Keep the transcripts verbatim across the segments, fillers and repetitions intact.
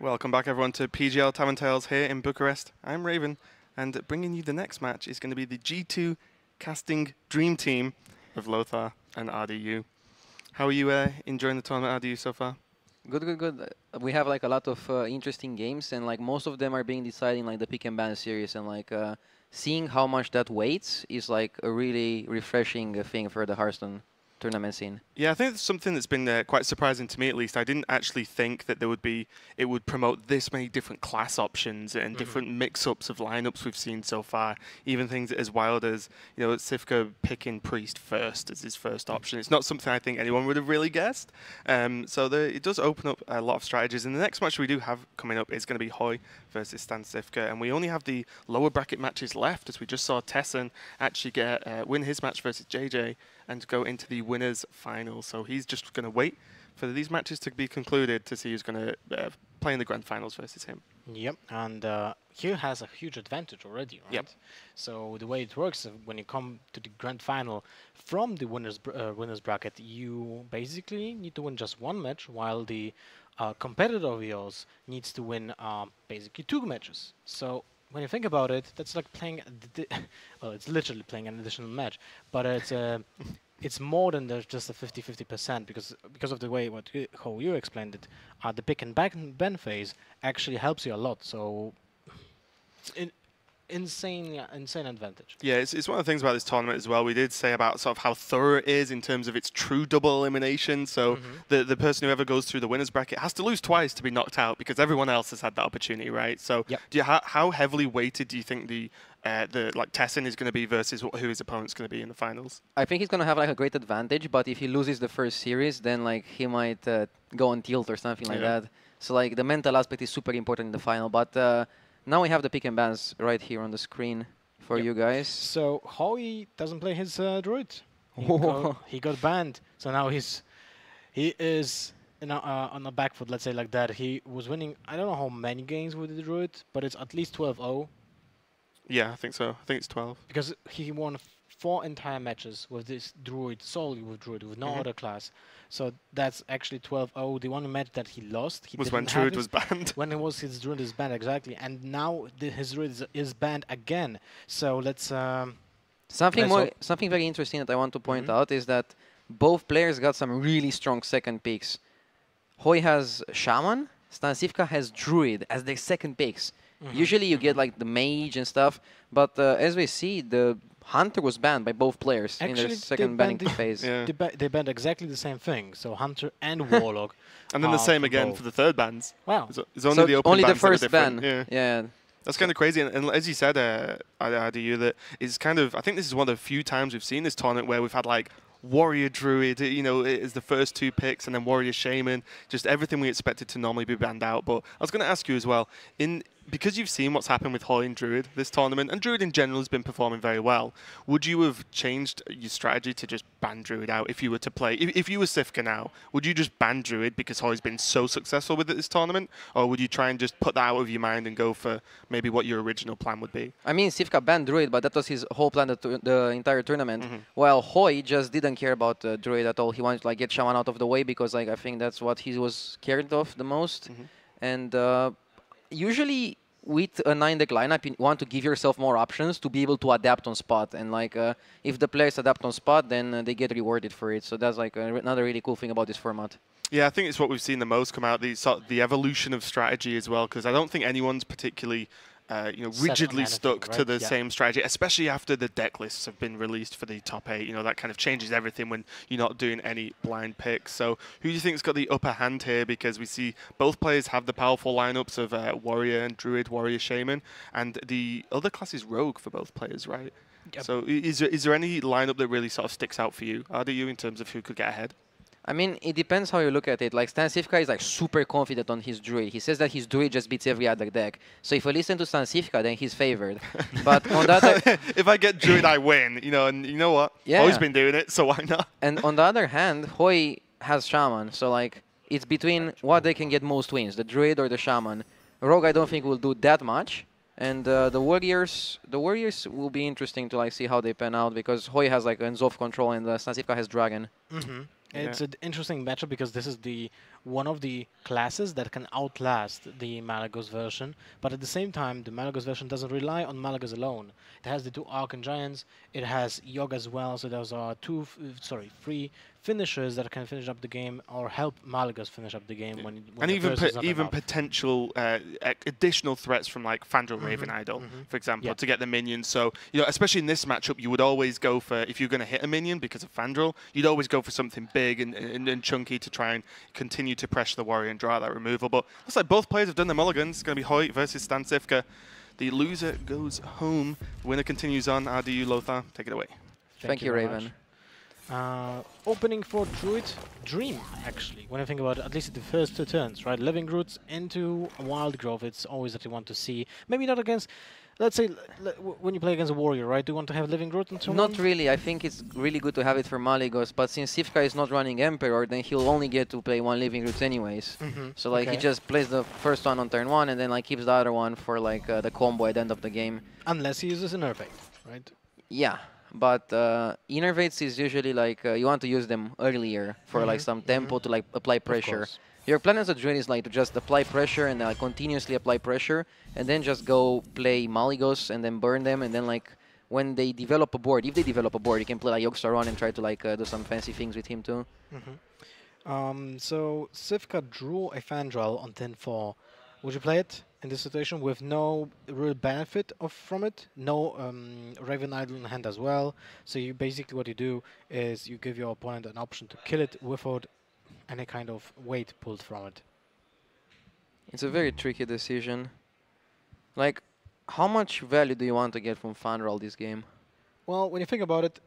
Welcome back, everyone, to P G L Tavern Tales here in Bucharest. I'm Raven, and bringing you the next match is going to be the G two casting dream team of Lothar and R D U. How are you uh, enjoying the tournament, R D U, so far? Good, good, good. Uh, we have like a lot of uh, interesting games, and like most of them are being decided in like the pick and ban series, and like uh, seeing how much that weights is like a really refreshing uh, thing for the Hearthstone tournament scene. Yeah, I think it's something that's been uh, quite surprising to me, at least. I didn't actually think that there would be, it would promote this many different class options and mm-hmm. different mix-ups of lineups we've seen so far. Even things as wild as, you know, Cifka picking Priest first as his first option. It's not something I think anyone would have really guessed. Um, so the, it does open up a lot of strategies. And the next match we do have coming up is going to be Hoy versus Stan Cifka. And we only have the lower bracket matches left, as we just saw Tesson actually get uh, win his match versus J J and go into the winners final. So he's just going to wait for these matches to be concluded to see who's going to uh, play in the grand finals versus him. Yep, and uh, Hugh has a huge advantage already, right? Yep. So the way it works, uh, when you come to the grand final from the winners br uh, winners bracket, you basically need to win just one match, while the uh, competitor of yours needs to win uh, basically two matches. So when you think about it, that's like playing, well, it's literally playing an additional match, but it's uh, it's more than there's just a fifty fifty percent because because of the way what you, how you explained it, uh, the pick and ban phase actually helps you a lot. So, in insane uh, insane advantage. Yeah, it's, it's one of the things about this tournament as well. We did say about sort of how thorough it is in terms of its true double elimination. So mm-hmm. the the person who ever goes through the winner's bracket has to lose twice to be knocked out because everyone else has had that opportunity, right? So yep. do you ha how heavily weighted do you think the Uh, the like Tesson is going to be versus wh who his opponent's going to be in the finals? I think he's going to have like a great advantage, but if he loses the first series, then like he might uh, go on tilt or something yeah. like that. So like the mental aspect is super important in the final. But uh, now we have the pick and bans right here on the screen for yep. you guys. So Howie doesn't play his uh, druid. He, go he got banned, so now he's he is. No, uh, on the back foot. Let's say like that. He was winning. I don't know how many games with the druid, but it's at least twelve oh. Yeah, I think so. I think it's twelve. Because he won four entire matches with this druid, solely with druid, with no mm-hmm. other class. So that's actually twelve oh. The one match that he lost, he was when druid was banned. When it was his druid is banned, exactly. And now the, his druid is, is banned again. So let's um, something let's more, something very interesting that I want to point mm-hmm. out is that both players got some really strong second picks. Hoy has Shaman, Stan Cifka has Druid as their second picks. Mm-hmm. Usually you get like the mage and stuff, but uh, as we see, the hunter was banned by both players actually in the second banning phase. Yeah. They, ba they banned exactly the same thing, so hunter and warlock. And then the same again both. for the third bans. Wow. It's, it's only so the open only bans the first ban. Yeah. yeah. That's kind of crazy, and, and as you said, uh, R D U, that it's kind of, I think this is one of the few times we've seen this tournament where we've had like Warrior Druid, you know, is the first two picks, and then Warrior Shaman, just everything we expected to normally be banned out. But I was going to ask you as well, in because you've seen what's happened with Hoy and Druid this tournament, and Druid in general has been performing very well, would you have changed your strategy to just ban Druid out if you were to play? If, if you were Cifka now, would you just ban Druid because Hoy's been so successful with it this tournament? Or would you try and just put that out of your mind and go for maybe what your original plan would be? I mean, Cifka banned Druid, but that was his whole plan the, the entire tournament, mm-hmm. while Hoy just didn't care about uh, Druid at all. He wanted to like, get Shaman out of the way because like I think that's what he was scared of the most. Mm-hmm. And Uh, usually, with a nine deck lineup, you want to give yourself more options to be able to adapt on spot. And like, uh, if the players adapt on spot, then uh, they get rewarded for it. So that's like uh, another really cool thing about this format. Yeah, I think it's what we've seen the most come out, the sort of the evolution of strategy as well, because I don't think anyone's particularly Uh, you know, rigidly stuck right? to the yeah. same strategy, especially after the deck lists have been released for the top eight. You know, that kind of changes everything when you're not doing any blind picks. So who do you think's got the upper hand here? Because we see both players have the powerful lineups of uh, Warrior and Druid, Warrior Shaman, and the other class is Rogue for both players, right? Yep. So is there, is there any lineup that really sort of sticks out for you, R D U, in terms of who could get ahead? I mean, it depends how you look at it. Like, Stan Cifka is like super confident on his Druid. He says that his Druid just beats every other deck. So if I listen to Stan Cifka, then he's favored. But on that, I if I get Druid, I win. You know, and you know what? Yeah. Hoy's been doing it, so why not? And on the other hand, Hoy has Shaman. So like, it's between what they can get most wins, the Druid or the Shaman. Rogue, I don't think will do that much. And uh, the Warriors, the Warriors will be interesting to like see how they pan out because Hoy has like N'Zoth control and uh, Stan Cifka has Dragon. Mm-hmm. It's yeah. an interesting matchup because this is the one of the classes that can outlast the Malygos version, but at the same time, the Malygos version doesn't rely on Malygos alone. It has the two Arcane Giants, it has Yogg as well, so those are two, f sorry, three finishers that can finish up the game or help Malygos finish up the game when, when and the even po even potential uh, additional threats from like Fandral, mm-hmm. Raven Idol, mm-hmm. for example, yeah. to get the minions. So you know, especially in this matchup, you would always go for, if you're going to hit a minion because of Fandral, you'd always go for something big and, and, and chunky to try and continue to pressure the warrior and draw that removal. But looks like both players have done their mulligans. It's going to be Hoyt versus Stan Cifka. The loser goes home. The winner continues on. R D U Lothar, take it away. Thank, Thank you, Raven. Uh, opening for Druid Dream, actually. When I think about it, at least the first two turns, right? Living Roots into Wild Grove, it's always that you want to see. Maybe not against, let's say, l l when you play against a warrior, right? Do you want to have Living Roots and so on? Not really. I think it's really good to have it for Malygos, but since Cifka is not running Emperor, then he'll only get to play one Living Roots anyways. Mm-hmm. So, like, okay. he just plays the first one on turn one and then, like, keeps the other one for, like, uh, the combo at the end of the game. Unless he uses Innervate, right? Yeah. But uh, Innervates is usually like, uh, you want to use them earlier for mm-hmm. like some tempo mm-hmm. to like apply pressure. Your plan as a Druid is like to just apply pressure and then like, continuously apply pressure and then just go play Malygos and then burn them and then like when they develop a board, if they develop a board, you can play like Yogg-Saron and try to like uh, do some fancy things with him too. Mm-hmm. um, so Cifka drew a Fandral on ten four. Would you play it in this situation with no real benefit of from it? No um, Raven Idol in hand as well. So you basically what you do is you give your opponent an option to kill it without any kind of weight pulled from it. It's a very tricky decision. Like, how much value do you want to get from Fandral this game? Well, when you think about it,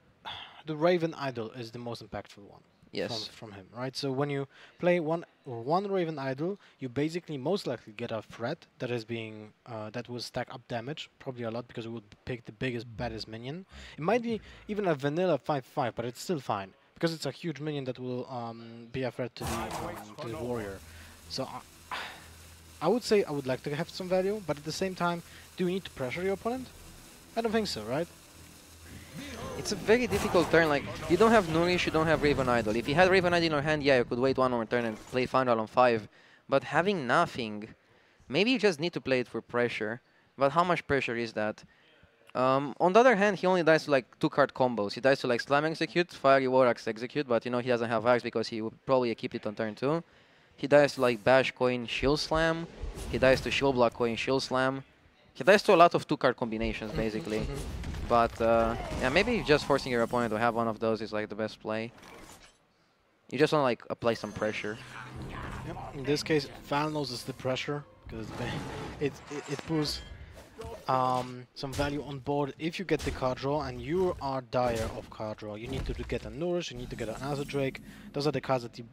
the Raven Idol is the most impactful one. Yes. From, from him, right? So when you play one or one Raven Idol, you basically most likely get a threat that is being uh, that will stack up damage probably a lot because it would pick the biggest, baddest minion. It might be even a vanilla five five, but it's still fine because it's a huge minion that will um, be a threat to the, um, to the warrior. So uh, I would say I would like to have some value, but at the same time, do you need to pressure your opponent? I don't think so, right? It's a very difficult turn, like, you don't have Nourish, you don't have Raven Idol. If you had Raven Idol in your hand, yeah, you could wait one more turn and play Fandral on five. But having nothing, maybe you just need to play it for pressure. But how much pressure is that? Um, on the other hand, he only dies to, like, two-card combos. He dies to, like, Slam Execute, Fiery War Axe Execute, but, you know, he doesn't have Axe because he would probably keep it on turn two. He dies to, like, Bash, Coin, Shield Slam. He dies to Shield Block, Coin, Shield Slam. He dies to a lot of two-card combinations, basically. But uh, yeah, maybe just forcing your opponent to have one of those is like the best play. You just want to like apply some pressure. Yep. In this case, Thalnos is the pressure because it it, it puts um, some value on board. If you get the card draw and you are dire of card draw, you need to get a Nourish, you need to get an Azure Drake. Those are the cards that you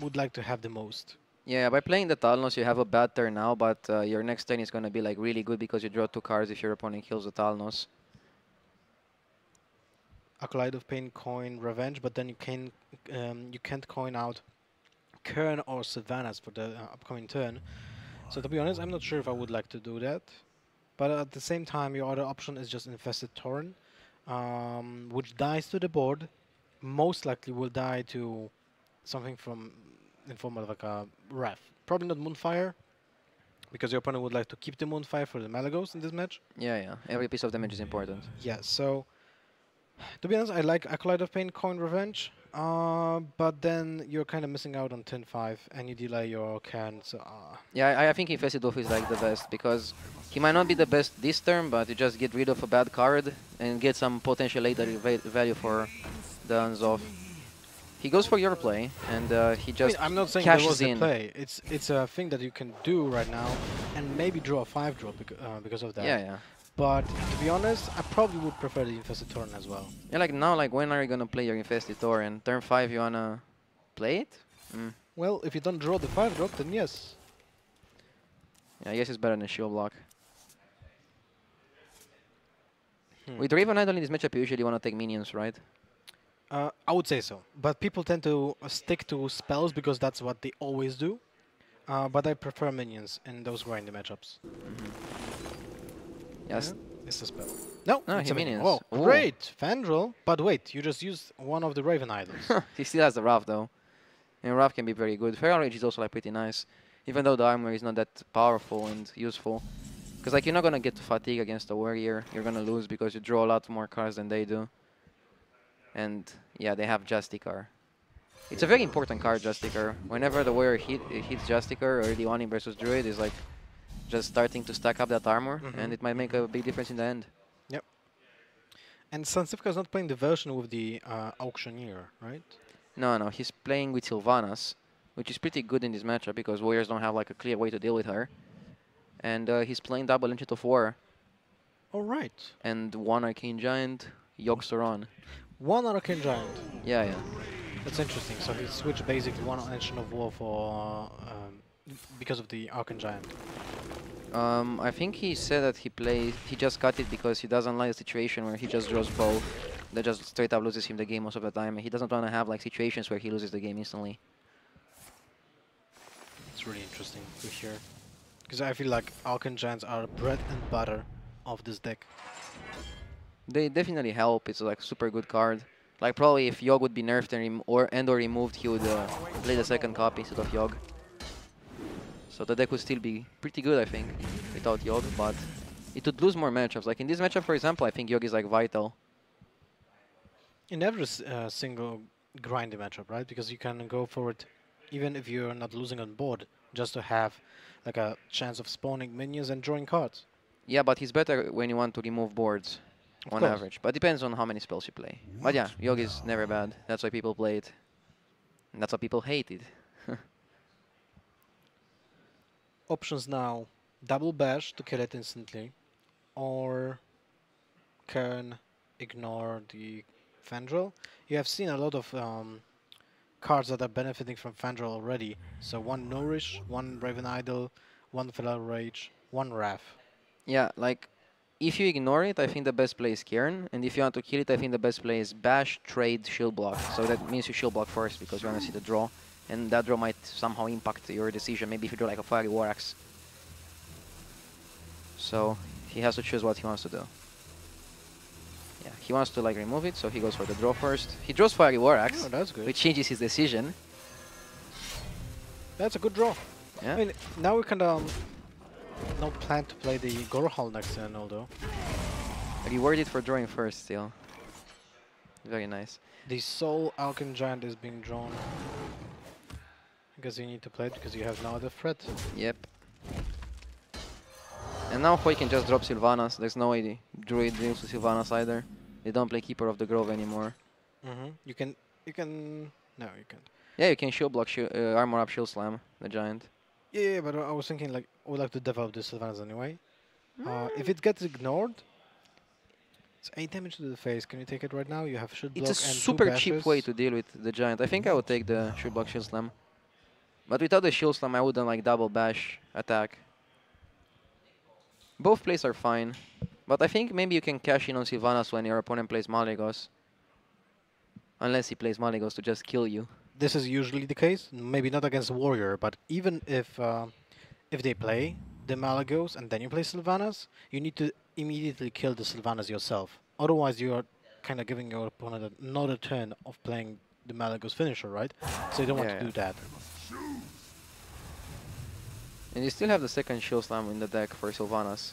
would like to have the most. Yeah, by playing the Thalnos, you have a bad turn now, but uh, your next turn is going to be like really good because you draw two cards if your opponent kills the Thalnos. Acolyte of Pain, coin Revenge, but then you can um, you can't coin out Cairne or Sylvanas for the uh, upcoming turn. So to be honest, I'm not sure if I would like to do that. But at the same time, your other option is just Infested Torrent, um, which dies to the board. Most likely will die to something from in form of like a Wrath. Probably not Moonfire, because your opponent would like to keep the Moonfire for the Malygos in this match. Yeah, yeah. Every piece of damage is important. Yeah. So. To be honest, I like Acolyte of Pain, Coin Revenge, uh, but then you're kind of missing out on ten five and you delay your can. So uh. Yeah, I, I think Infested Wolf is like the best because he might not be the best this turn, but you just get rid of a bad card and get some potential later va value for the N'Zoth. He goes for your play and uh, he just I mean, I'm not saying there was a play. It's it's a thing that you can do right now and maybe draw a five draw bec uh, because of that. Yeah, yeah. But to be honest, I probably would prefer the Infested Torrent as well. Yeah, like now, like when are you gonna play your Infested Torrent? Turn five, you wanna play it? Mm. Well, if you don't draw the five drop, then yes. Yeah, I guess it's better than Shield Block. Hmm. With Raven Idol in this matchup, you usually wanna take minions, right? Uh, I would say so, but people tend to uh, stick to spells because that's what they always do. Uh, but I prefer minions in those grindy matchups. Mm-hmm. Yes. Yeah. It's a spell. No, no it's a minion. Oh, Ooh. Great! Fandral. But wait, you just used one of the Raven Idols. He still has the Wrath, though. and Wrath can be very good. Feral Rage is also like pretty nice, even though the armor is not that powerful and useful. Because like you're not gonna get fatigue against a warrior, you're gonna lose because you draw a lot more cards than they do. And yeah, they have Justicar. It's a very important card, Justicar. Whenever the warrior hit, it hits Justicar or the Oni versus Druid is like just starting to stack up that armor, mm-hmm. and it might make a big difference in the end. Yep. And Stan Cifka is not playing the version with the uh, Auctioneer, right? No, no, he's playing with Sylvanas, which is pretty good in this matchup because warriors don't have like a clear way to deal with her. And uh, he's playing double Ancient of War. All right. And one Arcane Giant, Yogg-Saron. One Arcane Giant. Yeah, yeah. That's interesting. So he switched basically one Ancient of War for um, because of the Arcane Giant. Um, I think he said that he plays. He just cut it because he doesn't like the situation where he just draws both. That just straight up loses him the game most of the time. And he doesn't want to have like situations where he loses the game instantly. It's really interesting to hear. Because I feel like Arcane Giants are bread and butter of this deck. They definitely help. It's like super good card. Like probably if Yogg would be nerfed and rem or and or removed, he would uh, play the second copy instead of Yogg. So the deck would still be pretty good, I think, without Yogg. But it would lose more matchups. Like in this matchup, for example, I think Yogg is like vital. In every uh, single grindy matchup, right? Because you can go for it, even if you're not losing on board, just to have like a chance of spawning minions and drawing cards. Yeah, but he's better when you want to remove boards, of on course. average. But depends on how many spells you play. But yeah, Yogg is never bad. That's why people play it. And that's why people hate it. Options now. Double Bash to kill it instantly. Or Cairne, ignore the Fandral. You have seen a lot of um, cards that are benefiting from Fandral already. So one Nourish, one Raven Idol, one Feral Rage, one Wrath. Yeah, like, if you ignore it, I think the best play is Cairne. And if you want to kill it, I think the best play is Bash, Trade, Shield Block. So that means you Shield Block first because you want to see the draw. And that draw might somehow impact your decision. Maybe if you draw like a Fiery War Axe. So he has to choose what he wants to do. Yeah, he wants to like remove it, so he goes for the draw first. He draws Fiery War Axe, oh, that's good. Which changes his decision. That's a good draw. Yeah. I mean, now we can um, no plan to play the Gorehowl next turn, although. Rewarded for drawing first, still. Very nice. The Soul Arcane Giant is being drawn. Because you need to play it, because you have no other threat. Yep. And now Hoi can just drop Sylvanas. There's no way the Druid deals with Sylvanas either. They don't play Keeper of the Grove anymore. Mm-hmm. You can... You can... No, you can't. Yeah, you can shield block, shi uh, armor up, shield slam the Giant. Yeah, yeah, but I was thinking, like, I would like to develop the Sylvanas anyway. Uh, if it gets ignored... It's eight damage to the face. Can you take it right now? You have shield block and two bashes. It's a super cheap way to deal with the Giant. I think I would take the shield block, shield slam. But without the shield slam, I wouldn't like double bash attack. Both plays are fine, but I think maybe you can cash in on Sylvanas when your opponent plays Malygos. Unless he plays Malygos to just kill you. This is usually the case, maybe not against Warrior, but even if uh, if they play the Malygos and then you play Sylvanas, you need to immediately kill the Sylvanas yourself. Otherwise you are kind of giving your opponent another turn of playing the Malygos finisher, right? So you don't want yeah, to yeah. do that. And you still have the second Shield Slam in the deck for Sylvanas.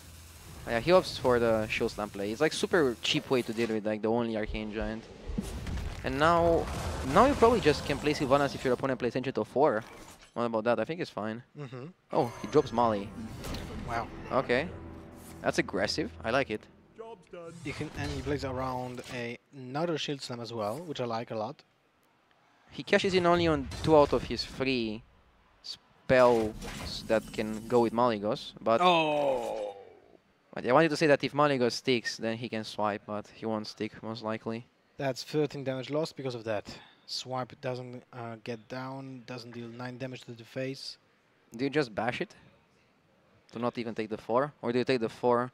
Uh, yeah, he opts for the Shield Slam play. It's like super cheap way to deal with like the only Arcane Giant. And now, now you probably just can play Sylvanas if your opponent plays Ancient of War. What about that? I think it's fine. Mm-hmm. Oh, he drops Mali. Wow. Okay, that's aggressive. I like it. Job's done. You can, and he plays around a, another Shield Slam as well, which I like a lot. He cashes in only on two out of his three. Spells that can go with Malygos, but oh. I wanted to say that if Malygos sticks, then he can swipe, but he won't stick most likely. That's thirteen damage lost because of that. Swipe doesn't uh, get down, doesn't deal nine damage to the face. Do you just bash it? Do not even take the four, or do you take the four?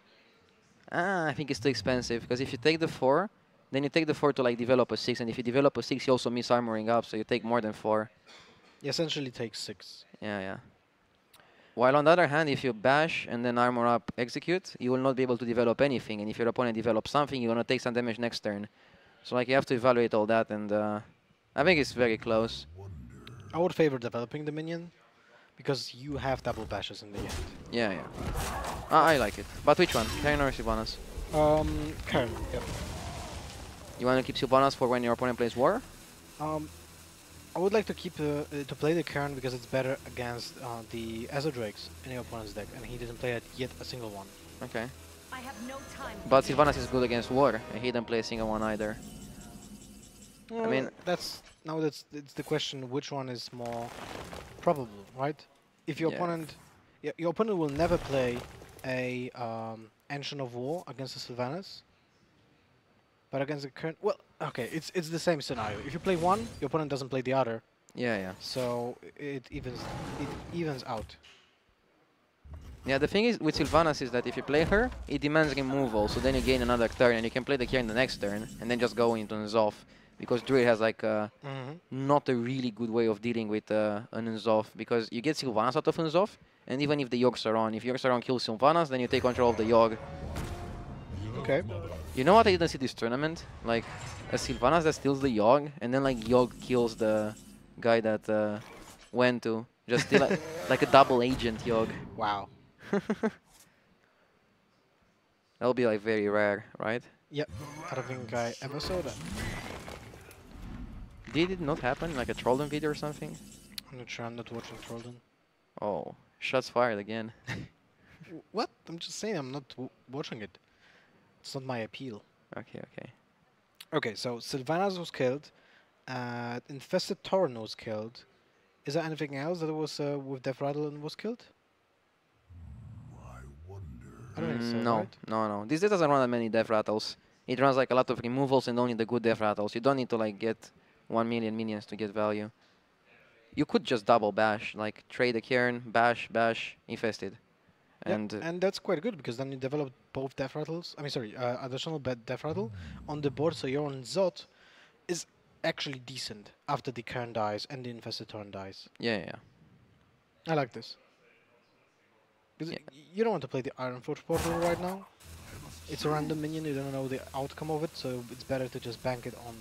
Ah, I think it's too expensive because if you take the four, then you take the four to like develop a six, and if you develop a six, you also miss armoring up, so you take more than four. You essentially take six. Yeah, yeah. While on the other hand, if you bash and then armor up execute, you will not be able to develop anything. And if your opponent develops something, you're going to take some damage next turn. So like you have to evaluate all that. And uh, I think it's very close. I would favor developing the minion, because you have double bashes in the end. Yeah, yeah. Ah, I like it. But which one? Cairne or Sylvanas? Um, Cairne, yep. You want to keep Sylvanas for when your opponent plays War? Um, I would like to keep uh, to play the Cairne because it's better against uh, the Azure Drakes in your opponent's deck, and he didn't play it yet a single one. Okay. I have no time. But Sylvanas is good against War, and he didn't play a single one either. Well, I mean, that's now that's it's the question: which one is more probable, right? If your yeah. opponent, yeah, your opponent will never play a um, Ancient of War against the Sylvanas. But against the Cairne, well, okay, it's it's the same scenario. If you play one, your opponent doesn't play the other. Yeah, yeah. So it evens it evens out. Yeah, the thing is with Sylvanas is that if you play her, it demands removal. So then you gain another turn, and you can play the Cairne the next turn, and then just go into N'Zoth, because Druid has like a mm-hmm. not a really good way of dealing with uh, an N'Zoth, because you get Sylvanas out of N'Zoth, and even if the Yogg-Saron, if Yogg-Saron kills Sylvanas, then you take control of the Yogg. Okay. You know what I didn't see this tournament? Like, a Sylvanas that steals the Yogg, and then like Yogg kills the guy that uh, went to. Just steal a, like a double agent Yogg. Wow. That'll be like very rare, right? Yep. I don't think I ever saw that. Did it not happen? Like a Trollden video or something? I'm not sure, I'm not watching Trollden. Oh, shots fired again. What? I'm just saying I'm not w watching it. It's not my appeal. Okay, okay. Okay, so Sylvanas was killed. Uh, Infested Tauren was killed. Is there anything else that was uh, with Death Rattle and was killed? I wonder. I don't mm, think so, no, right? no, no. This, this doesn't run that many Death Rattles. It runs like a lot of removals and only the good Death Rattles. You don't need to like get one million minions to get value. You could just double bash, like trade the Cairne, bash, bash, Infested. Yep, and, uh, and that's quite good, because then you develop both Death Rattles, I mean, sorry, uh, additional bad Death Rattle on the board, so your N'Zoth is actually decent after the Cairne dies and the Infested Tauren dies. Yeah, yeah. I like this. Because yeah. you don't want to play the Ironforge Portal right now. It's a random minion, you don't know the outcome of it, so it's better to just bank it on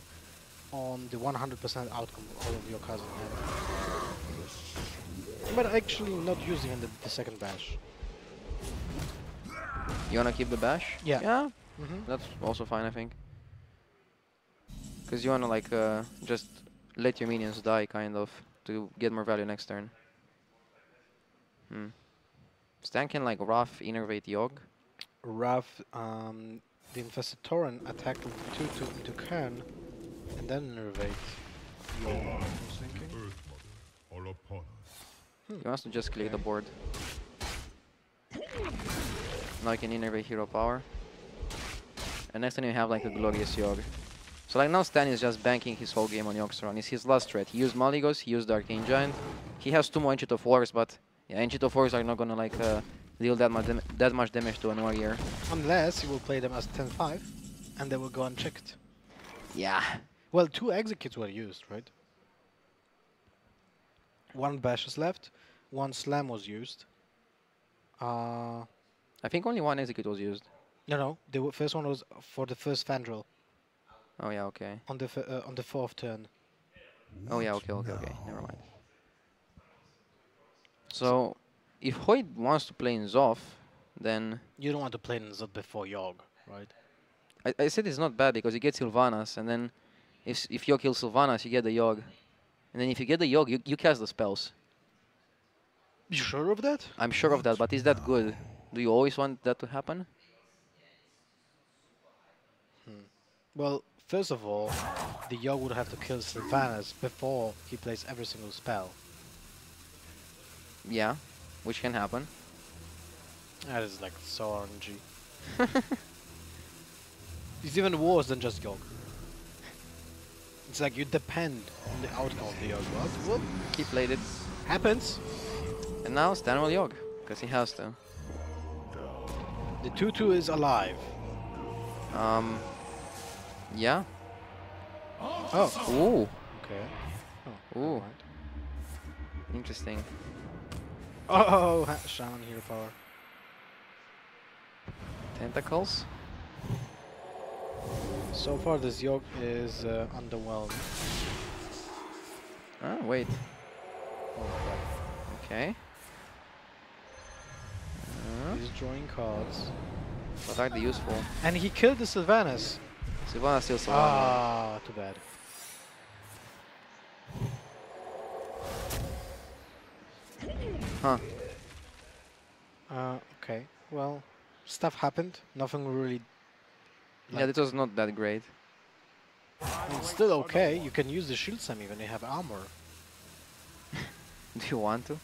on the one hundred percent outcome of all of your cousin. But actually not using the, the second bash. You wanna keep the bash? Yeah. Yeah. Mm-hmm. That's also fine, I think. Because you wanna like uh, just let your minions die, kind of, to get more value next turn. Hmm. Stan can like Wrath, innervate Yogg. Wrath, um, the Infested Tauren attack with two two into Cairne, and then innervate Yogg. Hmm. You want to just clear okay. the board. Now you can innervate hero power. And next time you have like a glorious Yogg. So like now Stan is just banking his whole game on Yogg-Saron. It's his last threat. He used Malygos, he used the Arcane Giant. He has two more Ancient of Wars, but yeah, Ancient of Wars are not gonna like uh, deal that much that much damage to an warrior. Unless you will play them as ten five and they will go unchecked. Yeah. Well, two executes were used, right? One bash is left, one slam was used. Uh I think only one execute was used. No, no. The w first one was for the first Fandral. Oh yeah, okay. On the f uh, on the fourth turn. What oh yeah, okay, okay, okay. No. Never mind. So, if Hoyt wants to play N'Zoth, then you don't want to play N'Zoth before Yogg, right? I, I said it's not bad because you get Sylvanas, and then if if Yogg kills Sylvanas, you get the Yogg, and then if you get the Yogg, you you cast the spells. You sure of that? I'm sure what of that, but is that good? Do you always want that to happen? Hmm. Well, first of all, the Yogg would have to kill Sylvanas before he plays every single spell. Yeah, which can happen. That is like so R N G. It's even worse than just Yogg. It's like you depend on the outcome of the Yogg. What? Whoop. He played it. Happens. And now Stan will Yogg, because he has to. The two two is alive. Um. Yeah. Oh. Ooh. Okay. Oh. Ooh. Interesting. Oh, oh Shaman hero power. Tentacles. So far, this Yogg is uh, underwhelmed. Ah, wait. Okay. Uh, He's drawing cards. But aren't they useful? And he killed the Sylvanas. Sylvanas still Sylvanas. Ah, too bad. Huh. Uh, okay. Well, stuff happened. Nothing really... Like yeah, this was not that great. It's still okay. You can use the shield slam even. You have armor. Do you want to?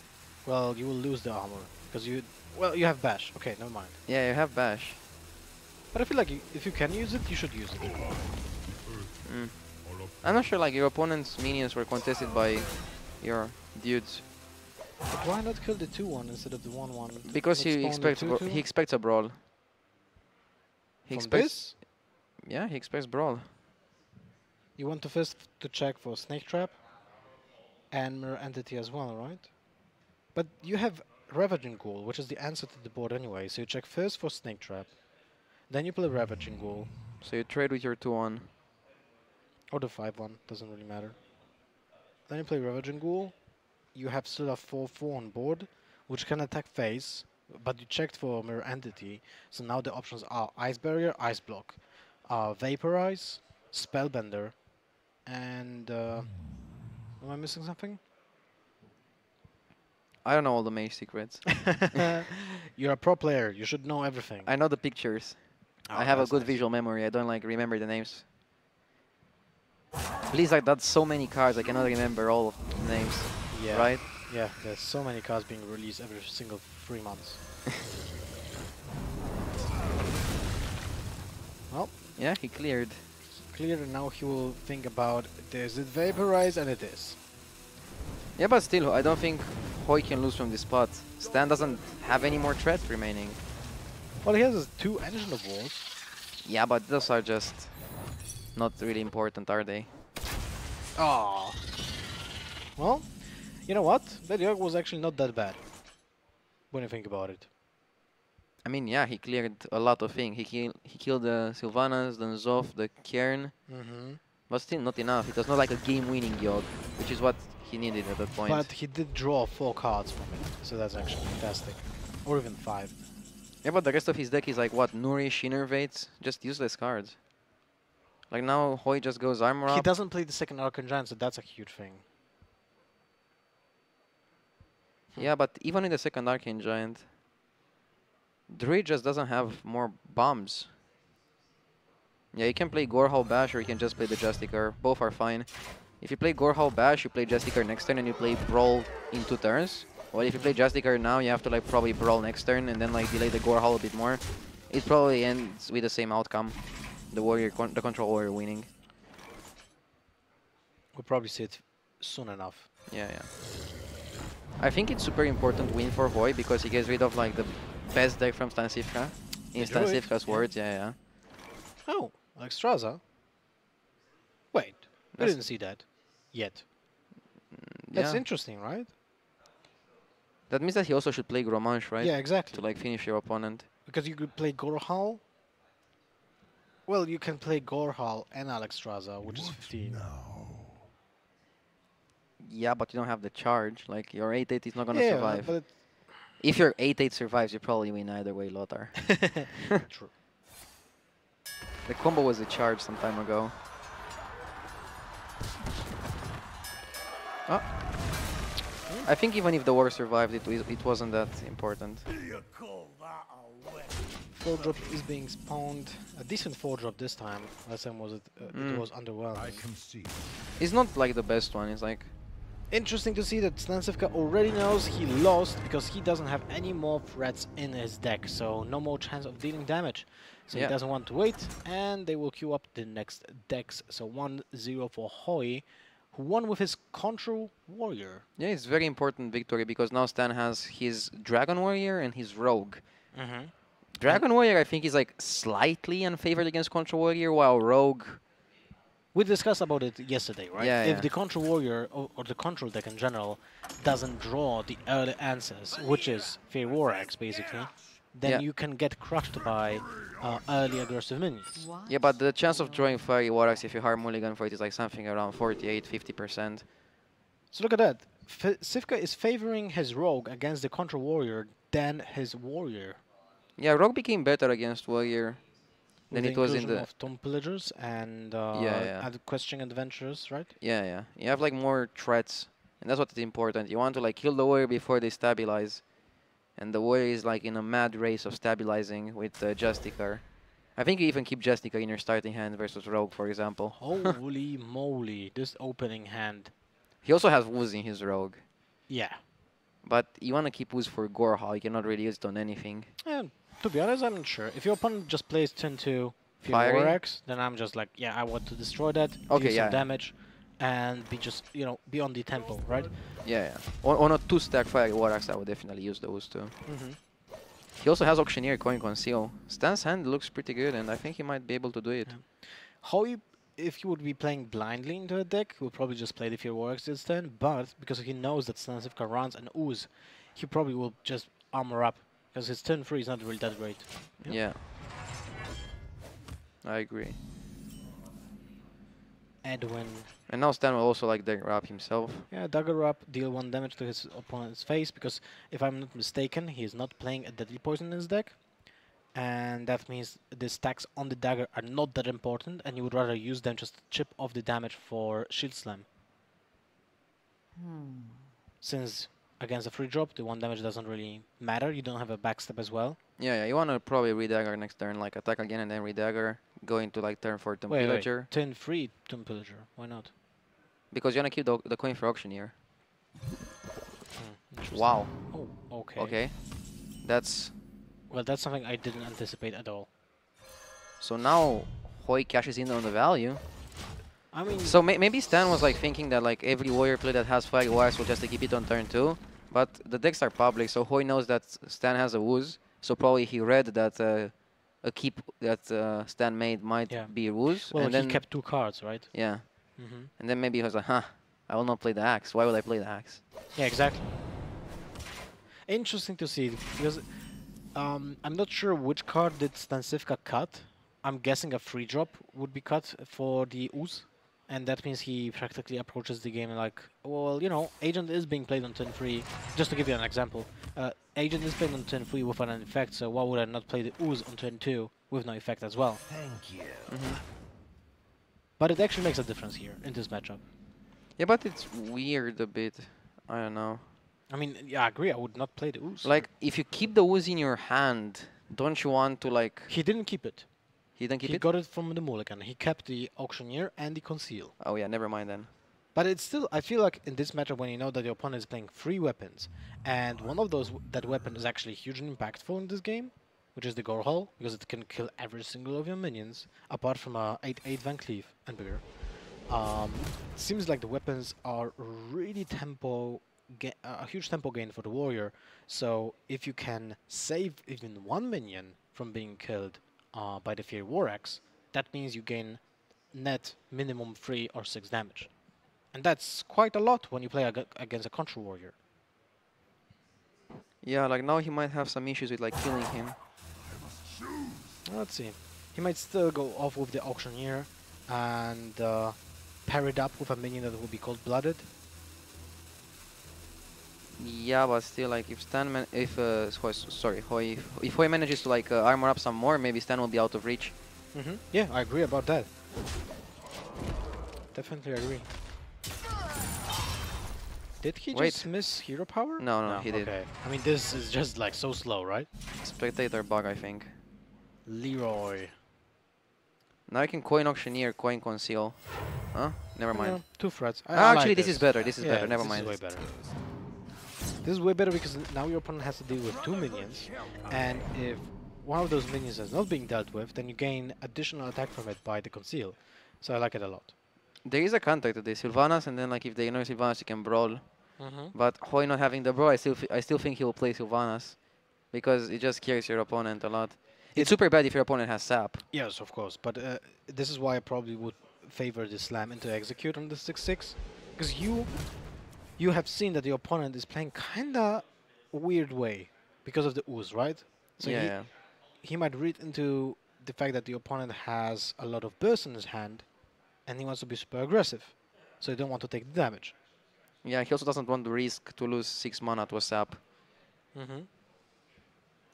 Well, you will lose the armor because you. Well, you have bash. Okay, never mind. Yeah, you have bash. But I feel like you, if you can use it, you should use it. Mm. I'm not sure. Like your opponent's minions were contested by your dudes. But why not kill the two one instead of the one one? Because he expects two, two? he expects a brawl. He From expects. This? Yeah, he expects brawl. You want to first to check for Snake Trap and Mirror Entity as well, right? But you have Ravaging Ghoul, which is the answer to the board anyway, so you check first for Snake Trap, then you play Ravaging Ghoul. So you trade with your two one. Or the five one, doesn't really matter. Then you play Ravaging Ghoul, you have still a four four on board, which can attack face, but you checked for Mirror Entity, so now the options are Ice Barrier, Ice Block, uh, Vaporize, Spellbender, and uh, am I missing something? I don't know all the mage secrets. You're a pro player. You should know everything. I know the pictures. Oh, I have a good nice. visual memory. I don't like remember the names. Please, like that's so many cards. I cannot remember all of the names. Yeah. Right? Yeah. There's so many cards being released every single three months. Well. Yeah, he cleared. Clear, and now he will think about, does it vaporize? And it is. Yeah, but still, I don't think Hoi can lose from this spot. Stan doesn't have any more threats remaining. Well, he has two engine of walls. Yeah, but those are just not really important, are they? Oh. Well, you know what? That Yogg was actually not that bad, when you think about it. I mean, yeah, he cleared a lot of things. He, ki he killed the Sylvanas, the N'Zoth, the Cairne, mm-hmm. but still not enough. It was not like a game-winning Yogg, which is what he needed at that point. But he did draw four cards from it, so that's actually fantastic. Or even five. Yeah, but the rest of his deck is like, what, Nourish, Innervates, just useless cards. Like now, Hoi just goes Armor Up. He doesn't play the second Arcane Giant, so that's a huge thing. Yeah, but even in the second Arcane Giant... Druid just doesn't have more bombs. Yeah, you can play Gorehowl Bash or you can just play the Justicar. Both are fine. If you play Gorehowl Bash, you play Justicar next turn and you play Brawl in two turns. Well, if you play Justicar now, you have to like probably Brawl next turn and then like delay the Gorehowl a bit more. It probably ends with the same outcome. The warrior, con the control warrior winning. We'll probably see it soon enough. Yeah, yeah. I think it's super important win for Hoi because he gets rid of like the best deck from Stan Cifka. In Stan Cifka's words, yeah, yeah. Oh, like Straza. Wait, I didn't see that yet. Yeah. That's interesting, right? That means that he also should play Gromanche, right? Yeah, exactly. To like finish your opponent. Because you could play Gorehowl. Well, you can play Gorehowl and Alexstrasza, which what? is fifteen. No. Yeah, but you don't have the charge. Like your eight eight is not gonna yeah, survive. But if your eight eight survives, you probably win either way, Lothar. True. The combo was a charge some time ago. Oh. I think even if the war survived, it it wasn't that important. Four drop is being spawned. A decent four drop this time. Last time was it? Uh, mm. It was underwhelming. I can see. It's not like the best one. It's like. Interesting to see that Stan Cifka already knows he lost because he doesn't have any more threats in his deck, so no more chance of dealing damage. So yeah. He doesn't want to wait, and they will queue up the next decks. So one zero for Hoi, who won with his Control Warrior. Yeah, it's very important victory because now Stan has his Dragon Warrior and his Rogue. Mm-hmm. Dragon Warrior, I think, is like slightly unfavored against Control Warrior, while Rogue... We discussed about it yesterday, right? Yeah, if yeah. the Control Warrior, or, or the Control deck in general, doesn't draw the early answers, which is Fiery War Axe, basically, then yeah. you can get crushed by uh, early aggressive minions. What? Yeah, but the chance of drawing Fiery War Axe if you hard mulligan for it is like something around forty-eight, fifty percent. So look at that. F Cifka is favoring his rogue against the control warrior than his warrior. Yeah, rogue became better against warrior than it was in the of Tomb Pillagers and uh, yeah, yeah. questioning adventurers, right? Yeah, yeah. You have like more threats, and that's what's important. You want to like kill the warrior before they stabilize, and the warrior is like in a mad race of stabilizing with uh, Justicar. I think you even keep Justicar in your starting hand versus rogue, for example. Holy moly! This opening hand. He also has Ooze in his rogue. Yeah. But you want to keep Ooze for Gorehowl. You cannot really use it on anything. Yeah, to be honest, I'm not sure. If your opponent just plays into Fiery War Axe, then I'm just like, yeah, I want to destroy that, okay, do yeah. some damage, and be just, you know, be on the tempo, right? Yeah, yeah. On, on a two-stack Fiery War Axe, I would definitely use those too. Mm-hmm. He also has Auctioneer, Coin, Conceal. Stan's hand looks pretty good, and I think he might be able to do it. Yeah. How you... If you would be playing blindly into a deck, he would probably just play the Fiery War Axe instead, but because he knows that Stan Cifka runs an Ooze, he probably will just armor up, because his turn three is not really that great. Yeah. yeah. I agree. Edwin. And now Stan will also like Dagger Up himself. Yeah, Dagger Up, deal one damage to his opponent's face, because if I'm not mistaken, he is not playing a Deadly Poison in his deck. And that means the stacks on the dagger are not that important, and you would rather use them just to chip off the damage for Shield Slam. Hmm. Since against a free drop, the one damage doesn't really matter. You don't have a backstab as well. Yeah, yeah. You want to probably re-dagger next turn, like attack again and then re-dagger, go into like turn four Tomb Pillager. Wait. Turn three Tomb Pillager. Why not? Because you want to keep the, the coin for Auctioneer. Hmm, wow. Oh, okay. Okay. That's... Well, that's something I didn't anticipate at all. So now Hoy cashes in on the value. I mean, so may maybe Stan was like thinking that like every warrior play that has Fiery War Axe will just like, keep it on turn two, but the decks are public, so Hoy knows that Stan has a Ooze, so probably he read that uh, a keep that uh, Stan made might yeah. be Ooze. Well, and he then kept two cards, right? Yeah. Mm-hmm. And then maybe he was like, huh, I will not play the axe. Why would I play the axe? Yeah, exactly. Interesting to see because. Um, I'm not sure which card did Stan Cifka cut. I'm guessing a free drop would be cut for the Ooze. And that means he practically approaches the game like, well, you know, Agent is being played on turn three. Just to give you an example, uh, Agent is played on turn three with an effect, so why would I not play the Ooze on turn two with no effect as well? Thank you. Mm-hmm. But it actually makes a difference here in this matchup. Yeah, but it's weird a bit. I don't know. I mean, yeah, I agree. I would not play the Ooze. Like, if you keep the Ooze in your hand, don't you want to, like... He didn't keep it. He didn't keep he it? He got it from the Mulligan. He kept the Auctioneer and the Conceal. Oh, yeah, never mind then. But it's still... I feel like in this matchup, when you know that your opponent is playing three weapons, and one of those... W that weapon is actually hugely impactful in this game, which is the Gorehowl, because it can kill every single of your minions, apart from uh, eight eight VanCleef and bigger. Um, seems like the weapons are really tempo... Get, uh, a huge tempo gain for the warrior, so if you can save even one minion from being killed uh, by the Fiery War Axe, that means you gain net minimum three or six damage, and that's quite a lot when you play ag against a control warrior. Yeah, like now he might have some issues with like killing him. Let's see, he might still go off with the Auctioneer and uh, pair it up with a minion that will be cold-blooded. Yeah, but still, like if Stan, man if uh, Hoy, sorry, Hoy, if Hoy manages to like uh, armor up some more, maybe Stan will be out of reach. Mm-hmm. Yeah, I agree about that. Definitely agree. Did he Wait. just miss hero power? No, no, no he okay. did. I mean, this is just like so slow, right? Spectator bug, I think. Leeroy. Now I can coin Auctioneer, coin Conceal. Huh? Never mind. No, two threats. I ah, actually, like this. this is better. This is yeah, better. Never this mind. Is way better. This is way better because now your opponent has to deal with two minions, and if one of those minions is not being dealt with, then you gain additional attack from it by the Conceal. So I like it a lot. There is a counter to the Sylvanas, and then like if they know Sylvanas, you can Brawl. Mm-hmm. But Hoy not having the Brawl, I still f I still think he will play Sylvanas, because it just scares your opponent a lot. It's, it's super bad if your opponent has Sap. Yes, of course, but uh, this is why I probably would favor the Slam into Execute on the six six, because you... You have seen that the opponent is playing kinda weird way because of the Ooze, right? So yeah, he, yeah. he might read into the fact that the opponent has a lot of bursts in his hand, and he wants to be super aggressive, so you don't want to take the damage. Yeah, he also doesn't want to risk to lose six mana to a sap. Mm-hmm.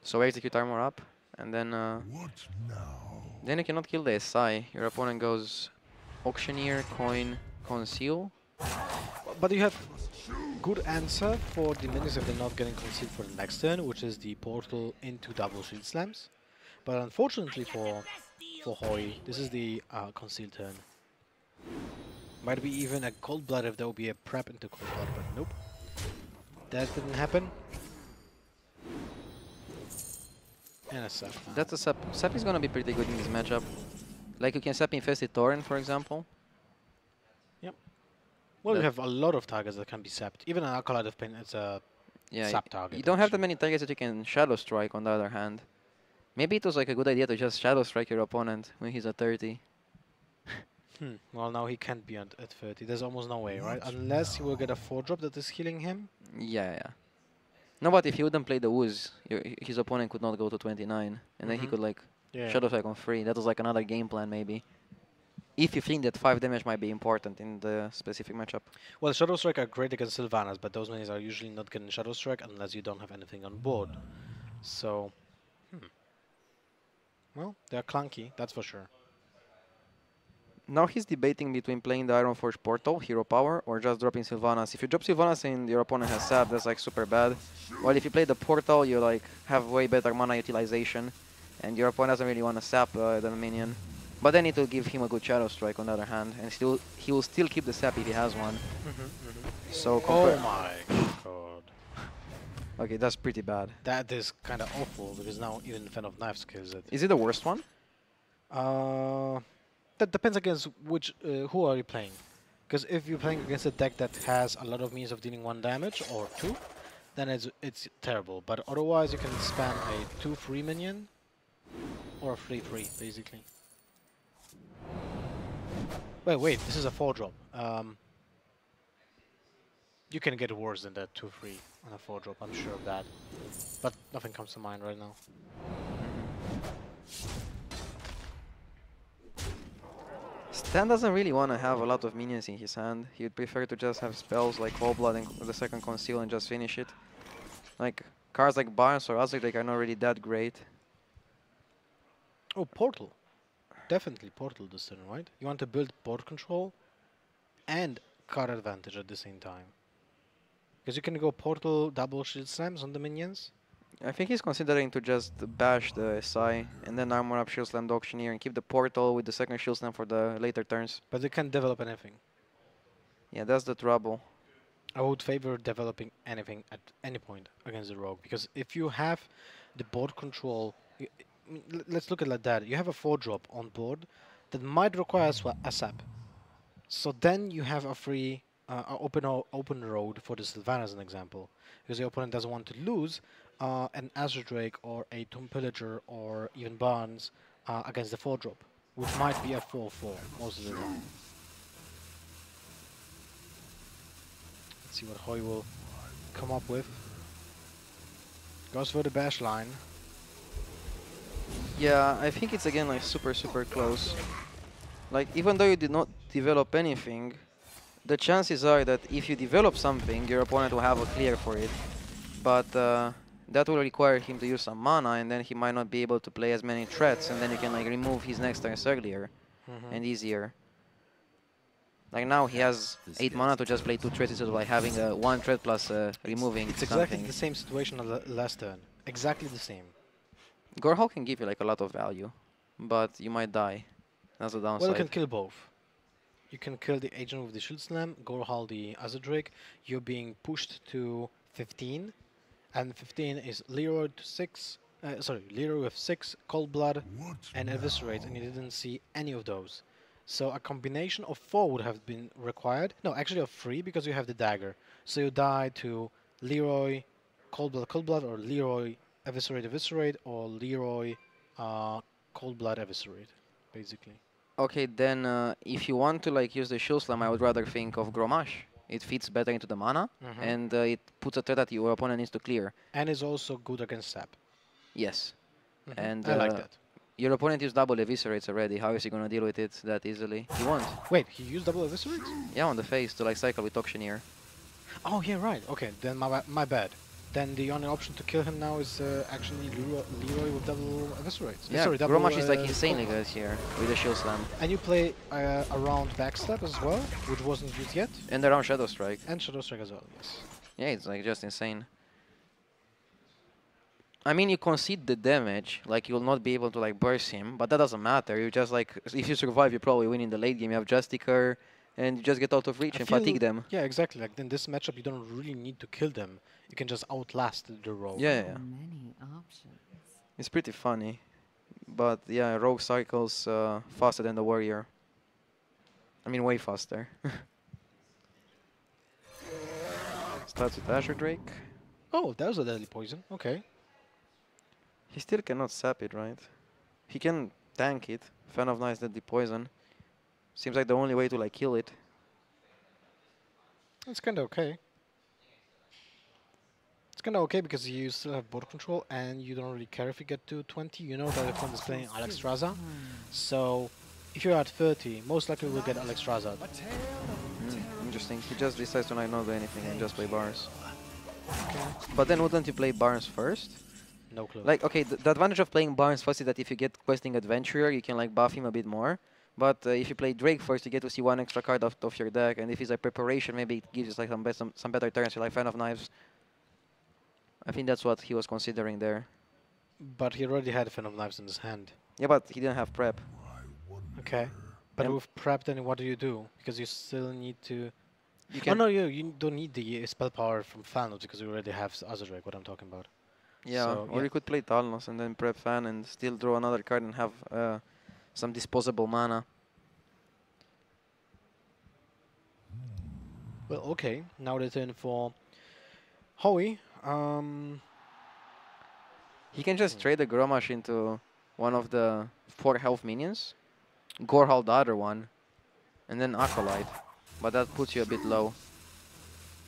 So execute armor up, and then uh, what now? Then you cannot kill the S I. Your opponent goes Auctioneer, Coin, Conceal. But you have good answer for the minions if they're not getting Concealed for the next turn, which is the portal into double Shield Slams. But unfortunately for for Hoi, this is the uh, Conceal turn. Might be even a Cold Blood if there will be a prep into Cold Blood, but nope. That didn't happen. And a Sap. Now. That's a Sap. Sap is going to be pretty good in this matchup. Like, you can Sap Infested Torrent, for example. Yep. Well, that we have a lot of targets that can be Sapped. Even an Acolyte of Pain, it's a yeah, Sap target. You don't actually have that many targets that you can Shadow Strike, on the other hand. Maybe it was like a good idea to just Shadow Strike your opponent when he's at thirty. Hmm. Well, now he can't be at thirty. There's almost no way, right? Unless he will get a four drop that is healing him. Yeah, yeah. No, but if he wouldn't play the Ooze, his opponent could not go to twenty-nine. And mm-hmm. then he could, like, yeah. Shadow Strike on three. That was, like, another game plan, maybe. If you think that five damage might be important in the specific matchup. Well, Shadow Strike are great against Sylvanas, but those minions are usually not getting Shadow Strike unless you don't have anything on board. So, hmm. Well, they're clunky, that's for sure. Now he's debating between playing the Ironforge Portal, Hero Power, or just dropping Sylvanas. If you drop Sylvanas and your opponent has Sap, that's like super bad. While if you play the Portal, you like have way better mana utilization, and your opponent doesn't really want to Sap uh, the minion. But then it will give him a good Shadow Strike on the other hand, and still he will still keep the Sap if he has one. Mm-hmm, mm-hmm. So oh my god. Okay, that's pretty bad. That is kind of awful because now even Fan of Knives kills it. Is it the worst one? Uh. That depends against which, uh, who are you playing? Because if you're playing against a deck that has a lot of means of dealing one damage or two, then it's it's terrible. But otherwise, you can spam a two-free minion or a three-free, basically. Wait, wait, this is a four drop. Um, you can get worse than that two-free on a four drop, I'm sure of that. But nothing comes to mind right now. Stan doesn't really want to have a lot of minions in his hand. He would prefer to just have spells like Cold Blood and the second Conceal and just finish it. Like, cards like Barnes or Azure Drake are not really that great. Oh, Portal. Definitely Portal this turn, right? You want to build board control and card advantage at the same time. Because you can go Portal, double Shield Slams on the minions. I think he's considering to just bash the S I and then armor up Shield Slam the Auctioneer and keep the Portal with the second Shield Slam for the later turns. But they can't develop anything. Yeah, that's the trouble. I would favor developing anything at any point against the Rogue, because if you have the board control, I mean, let's look at it like that. You have a four drop on board that might require a sap. So then you have a free uh, open, open road for the Sylvanas, as an example, because the opponent doesn't want to lose Uh, an Azure Drake or a Tomb Pillager or even Barnes uh, against the four drop, which might be a four four most of the time. Let's see what Hoi will come up with. Goes for the bash line. Yeah, I think it's again like super super close. Like, even though you did not develop anything, the chances are that if you develop something, your opponent will have a clear for it. But uh, that will require him to use some mana, and then he might not be able to play as many threats, and then you can like remove his next turns earlier mm-hmm. and easier. Like now he has this eight mana to just play two threats instead of like having uh, one threat plus uh, removing It's something. Exactly the same situation as last turn. Exactly the same. Gorehowl can give you like a lot of value, but you might die. That's the downside. Well, you can kill both. You can kill the agent with the Shield Slam, Gorehowl the Azure Drake. You're being pushed to fifteen. And fifteen is Leeroy to six, uh, sorry, Leeroy with six, Cold Blood, what and Eviscerate, and you didn't see any of those. So a combination of four would have been required. No, actually of three, because you have the dagger. So you die to Leeroy, Cold Blood, Cold Blood, or Leeroy, Eviscerate, Eviscerate, or Leeroy, uh, Cold Blood, Eviscerate, basically. Okay, then uh, if you want to like use the Shield Slam, I would rather think of Gromash. It fits better into the mana, mm-hmm. and uh, it puts a threat that your opponent needs to clear. And is also good against Sap. Yes. Mm-hmm. and I uh, like that. Your opponent used double Eviscerates already. How is he going to deal with it that easily? He won't. Wait, he used double Eviscerates? Yeah, on the face to like cycle with Auctioneer. Oh, yeah, right. Okay, then my, my bad. Then the only option to kill him now is uh, actually Leeroy, Leeroy with double Eviscerate. Yeah, sorry, double, Gromash uh, is like insanely good here with the Shield Slam. And you play uh, around Backstab as well, which wasn't used yet. And around Shadow Strike. And Shadow Strike as well, yes. Yeah, it's like just insane. I mean, you concede the damage, like you'll not be able to like burst him, but that doesn't matter. You just like, if you survive, you probably win in the late game. You have Justicar, and you just get out of reach I and fatigue them. Yeah, exactly. Like in this matchup, you don't really need to kill them. You can just outlast the rogue. Yeah, yeah. Many options. It's pretty funny, but yeah, rogue cycles uh, faster than the warrior. I mean, way faster. Starts with Azure Drake. Oh, that was a deadly poison. Okay. He still cannot sap it, right? He can tank it. Fan of Knives, deadly poison. Seems like the only way to like kill it. It's kinda okay. It's kinda okay because you still have board control and you don't really care if you get to twenty. You know that the opponent is playing Alex Straza. So if you're at thirty, most likely we'll get Alex Straza. Mm, interesting. He just decides to not do anything and just play Barnes. Okay. But then wouldn't you play Barnes first? No clue. Like, okay, th the advantage of playing Barnes first is that if you get Questing Adventurer, you can like buff him a bit more. But uh, if you play Drake first, you get to see one extra card off, off your deck. And if it's like Preparation, maybe it gives us like some, some, some better turns, like Fan of Knives. I think that's what he was considering there. But he already had Fan of Knives in his hand. Yeah, but he didn't have Prep. Okay. But yeah. With Prep, then what do you do? Because you still need to... You can oh no, you, you don't need the uh, spell power from Thalnos because you already have Azure Drake, what I'm talking about. Yeah, so or yeah. you could play Thalnos and then Prep Fan and still draw another card and have... Uh, some disposable mana. Well, okay. Now they turn for Howie. Um, he can just trade the Gromash into one of the four health minions, Gorehowl the other one, and then Acolyte. But that puts you a bit low.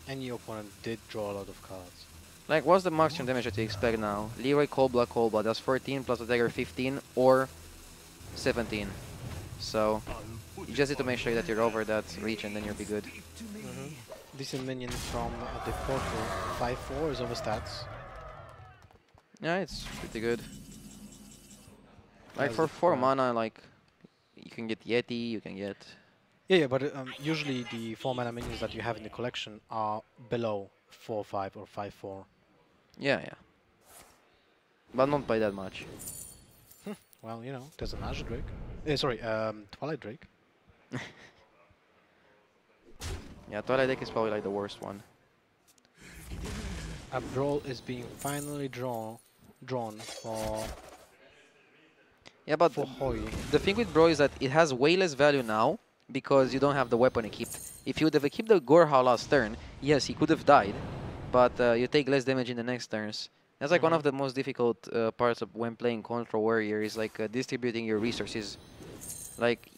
And your opponent did draw a lot of cards. Like, what's the maximum damage that you expect now? Leeroy, Cold Blood, Cold Blood. That's fourteen plus the dagger fifteen, or seventeen. So you just need to make sure that you're over that reach and then you'll be good. Mm-hmm. Decent minion from uh, the portal. five four is over stats. Yeah, it's pretty good. Like for four mana, like you can get Yeti, you can get... Yeah, yeah, but um, usually the four mana minions that you have in the collection are below four five or five four. Yeah, yeah. But not by that much. Well, you know, there's an Azure Drake. Eh, sorry, um, Twilight Drake. Yeah, Twilight Drake is probably like the worst one. A Brawl is being finally drawn, drawn for. Yeah, but for Hoy. The thing with Brawl is that it has way less value now because you don't have the weapon equipped. If you would have equipped the Gorehowl last turn, yes, he could have died, but uh, you take less damage in the next turns. That's like mm-hmm. one of the most difficult uh, parts of when playing Control Warrior is like uh, distributing your resources. Like,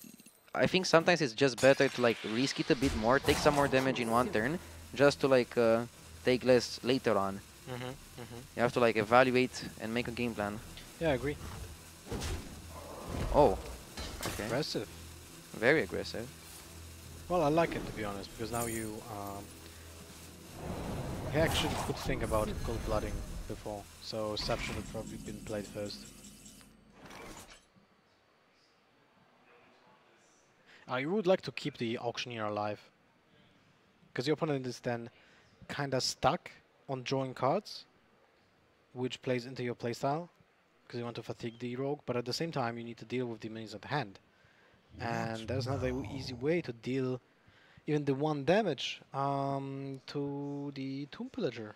I think sometimes it's just better to like risk it a bit more, take some more damage in one turn, just to like uh, take less later on. Mm-hmm. Mm-hmm. You have to like evaluate and make a game plan. Yeah, I agree. Oh, okay. Aggressive. Very aggressive. Well, I like it, to be honest, because now you um, I actually could think about cold blooding before, so Sap should have probably been played first. I would like to keep the Auctioneer alive, because the opponent is then kinda stuck on drawing cards, which plays into your playstyle, because you want to fatigue the rogue, but at the same time you need to deal with the minions at hand. And there's another easy way to deal even the one damage um, to the Tomb Pillager.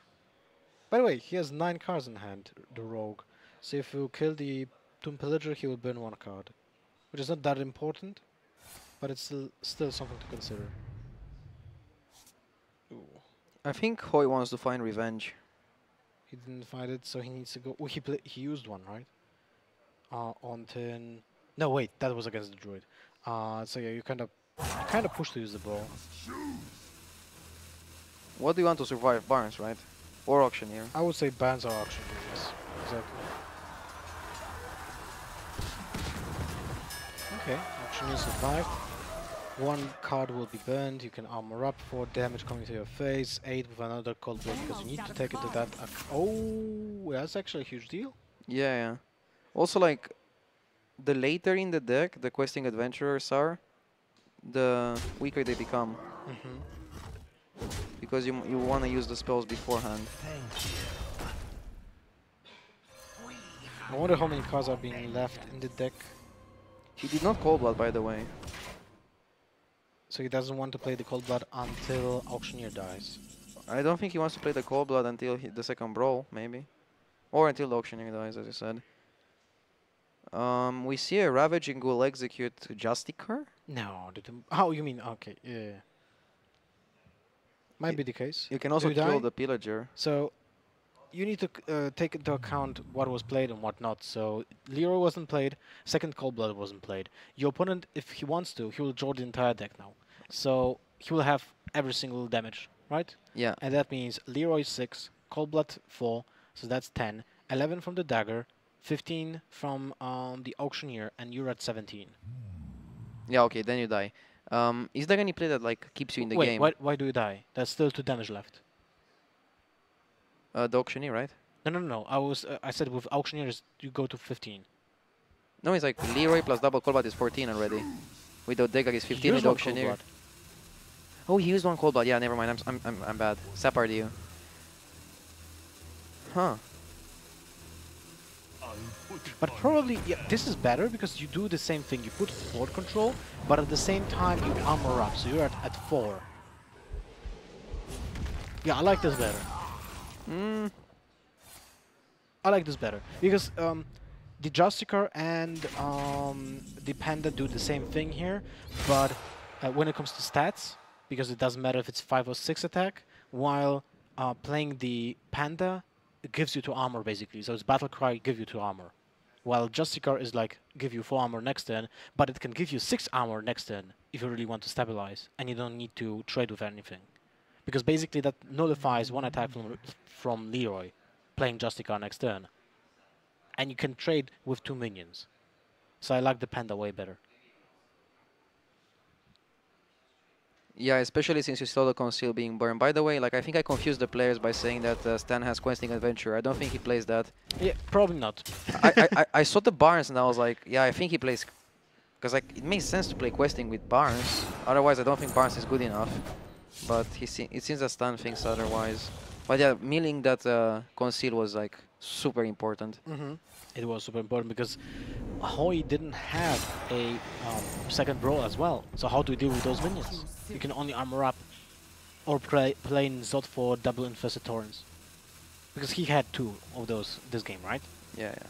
By the way, he has nine cards in hand, the rogue. So if you kill the Tomb Pillager, he will burn one card, which is not that important, but it's still still something to consider. Ooh. I think Hoy wants to find revenge. He didn't find it, so he needs to go. Oh, he play he used one, right? Uh, on turn. No, wait, that was against the druid. Uh, so yeah, you kind of you kind of push to use the ball. What do you want to survive, Barnes, right? Or Auctioneer. I would say bans are Auctioneer, yes. Exactly. Okay, Auctioneer survived. One card will be burned, you can armor up, four damage coming to your face, eight with another cold blood because you need to take it to that. Oh, that's actually a huge deal. Yeah, yeah. Also, like, the later in the deck the questing adventurers are, the weaker they become. Mm-hmm. Because you, you want to use the spells beforehand. I wonder how many cards are being left in the deck. He did not Cold Blood, by the way. So he doesn't want to play the Cold Blood until Auctioneer dies. I don't think he wants to play the Cold Blood until he, the second Brawl, maybe. Or until the Auctioneer dies, as you said. Um, we see a Ravaging Ghoul execute Justicar? No, the oh, you mean, okay, yeah. Might it be the case. You can also you kill die? the Pillager. So, you need to uh, take into account what was played and what not. So, Leeroy wasn't played, second Cold Blood wasn't played. Your opponent, if he wants to, he will draw the entire deck now. So, he will have every single damage, right? Yeah. And that means Leeroy six, Cold Blood four, so that's ten, eleven from the dagger, fifteen from um, the Auctioneer, and you're at seventeen. Yeah, okay, then you die. Um, is there any play that like keeps you in the Wait, game? Wait, why, why do you die? There's still two damage left. Uh, the Auctioneer, right? No, no, no. I was uh, I said with Auctioneers you go to fifteen. No, it's like Leeroy plus double Cold Blood is fourteen already. With the dagger is fifteen. With Auctioneer. Oh, he used one Cold Blood. Yeah, never mind. I'm I'm I'm, I'm bad. Sap R D you. Huh. But probably, yeah, this is better because you do the same thing. You put board control, but at the same time you armor up, so you're at, at four. Yeah, I like this better. Mm. I like this better because um, the Justicar and um, the Panda do the same thing here, but uh, when it comes to stats, because it doesn't matter if it's five or six attack, while uh, playing the Panda, it gives you two armor basically. So it's Battle Cry, give you two armor. While Justicar is like, give you four armor next turn, but it can give you six armor next turn if you really want to stabilize, and you don't need to trade with anything. Because basically that nullifies one attack from, from Leeroy, playing Justicar next turn. And you can trade with two minions. So I like the Panda way better. Yeah, especially since you saw the Conceal being burned. By the way, like I think I confused the players by saying that uh, Stan has Questing Adventure. I don't think he plays that. Yeah, probably not. I, I, I, I saw the Barnes and I was like, yeah, I think he plays... Because like, it makes sense to play Questing with Barnes. Otherwise, I don't think Barnes is good enough. But he se it seems that Stan thinks otherwise. But yeah, meaning that uh, Conceal was like super important. Mm-hmm. It was super important because Hoi didn't have a um, second brawl as well. So how do you deal with those minions? You can only armor up or play, play N'Zoth for double infested torrents. Because he had two of those this game, right? Yeah, yeah.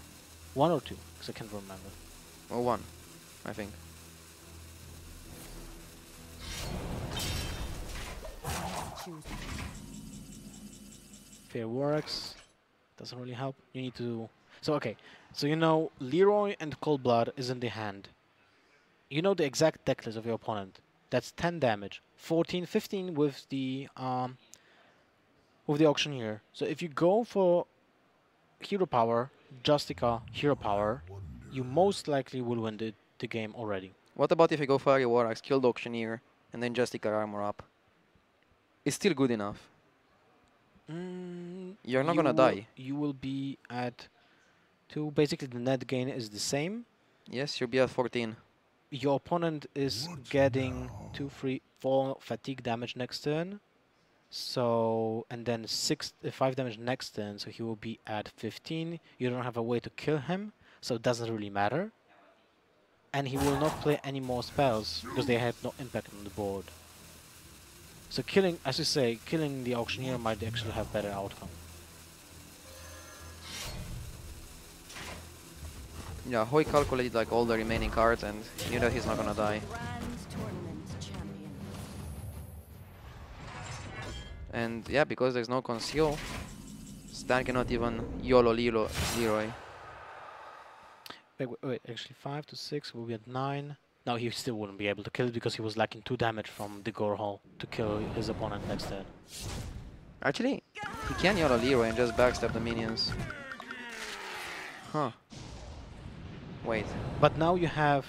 One or two? Because I can't remember. Well, one, I think. Fiery War Axe doesn't really help. You need to... So, okay. So, you know, Leeroy and Cold Blood is in the hand. You know the exact decklist of your opponent. That's ten damage. fourteen, fifteen with the um, with the Auctioneer. So if you go for Hero Power, Justicar, Hero Power, you most likely will win the, the game already. What about if you go Fiery War Axe, kill the Auctioneer, and then Justicar armor up? It's still good enough. Mm, You're not you gonna die. You will be at two. Basically, the net gain is the same. Yes, you'll be at fourteen. Your opponent is getting two, three, four fatigue damage next turn, so and then six, uh, five damage next turn. So he will be at fifteen. You don't have a way to kill him, so it doesn't really matter. And he will not play any more spells because they have no impact on the board. So killing, as you say, killing the Auctioneer might actually have better outcome. Yeah, Hoi calculated like all the remaining cards and knew that he's not gonna die. And yeah, because there's no Conceal, Stan cannot even YOLO Leeroy. Wait, wait, wait, actually five to six, we'll be at nine. No, he still wouldn't be able to kill it because he was lacking two damage from the Gorehowl to kill his opponent next turn. Actually, he can YOLO Leeroy and just backstab the minions. Huh. Wait. But now you have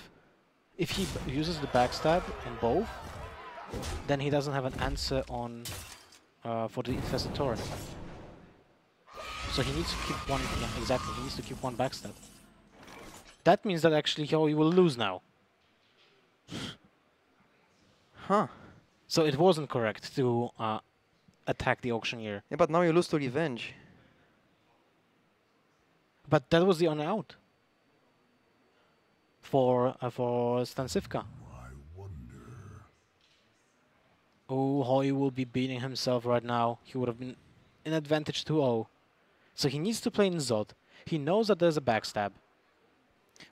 if he b uses the backstab in both, then he doesn't have an answer on uh, for the infested torrent. So he needs to keep one. Yeah, exactly. He needs to keep one backstab. That means that actually he will lose now. Huh. So it wasn't correct to uh, attack the auctioneer. Yeah, but now you lose to revenge. But that was the on out for uh, for Stan Cifka. Oh, Hoy will be beating himself right now. He would have been in advantage two zero. So he needs to play N'Zoth. He knows that there's a backstab.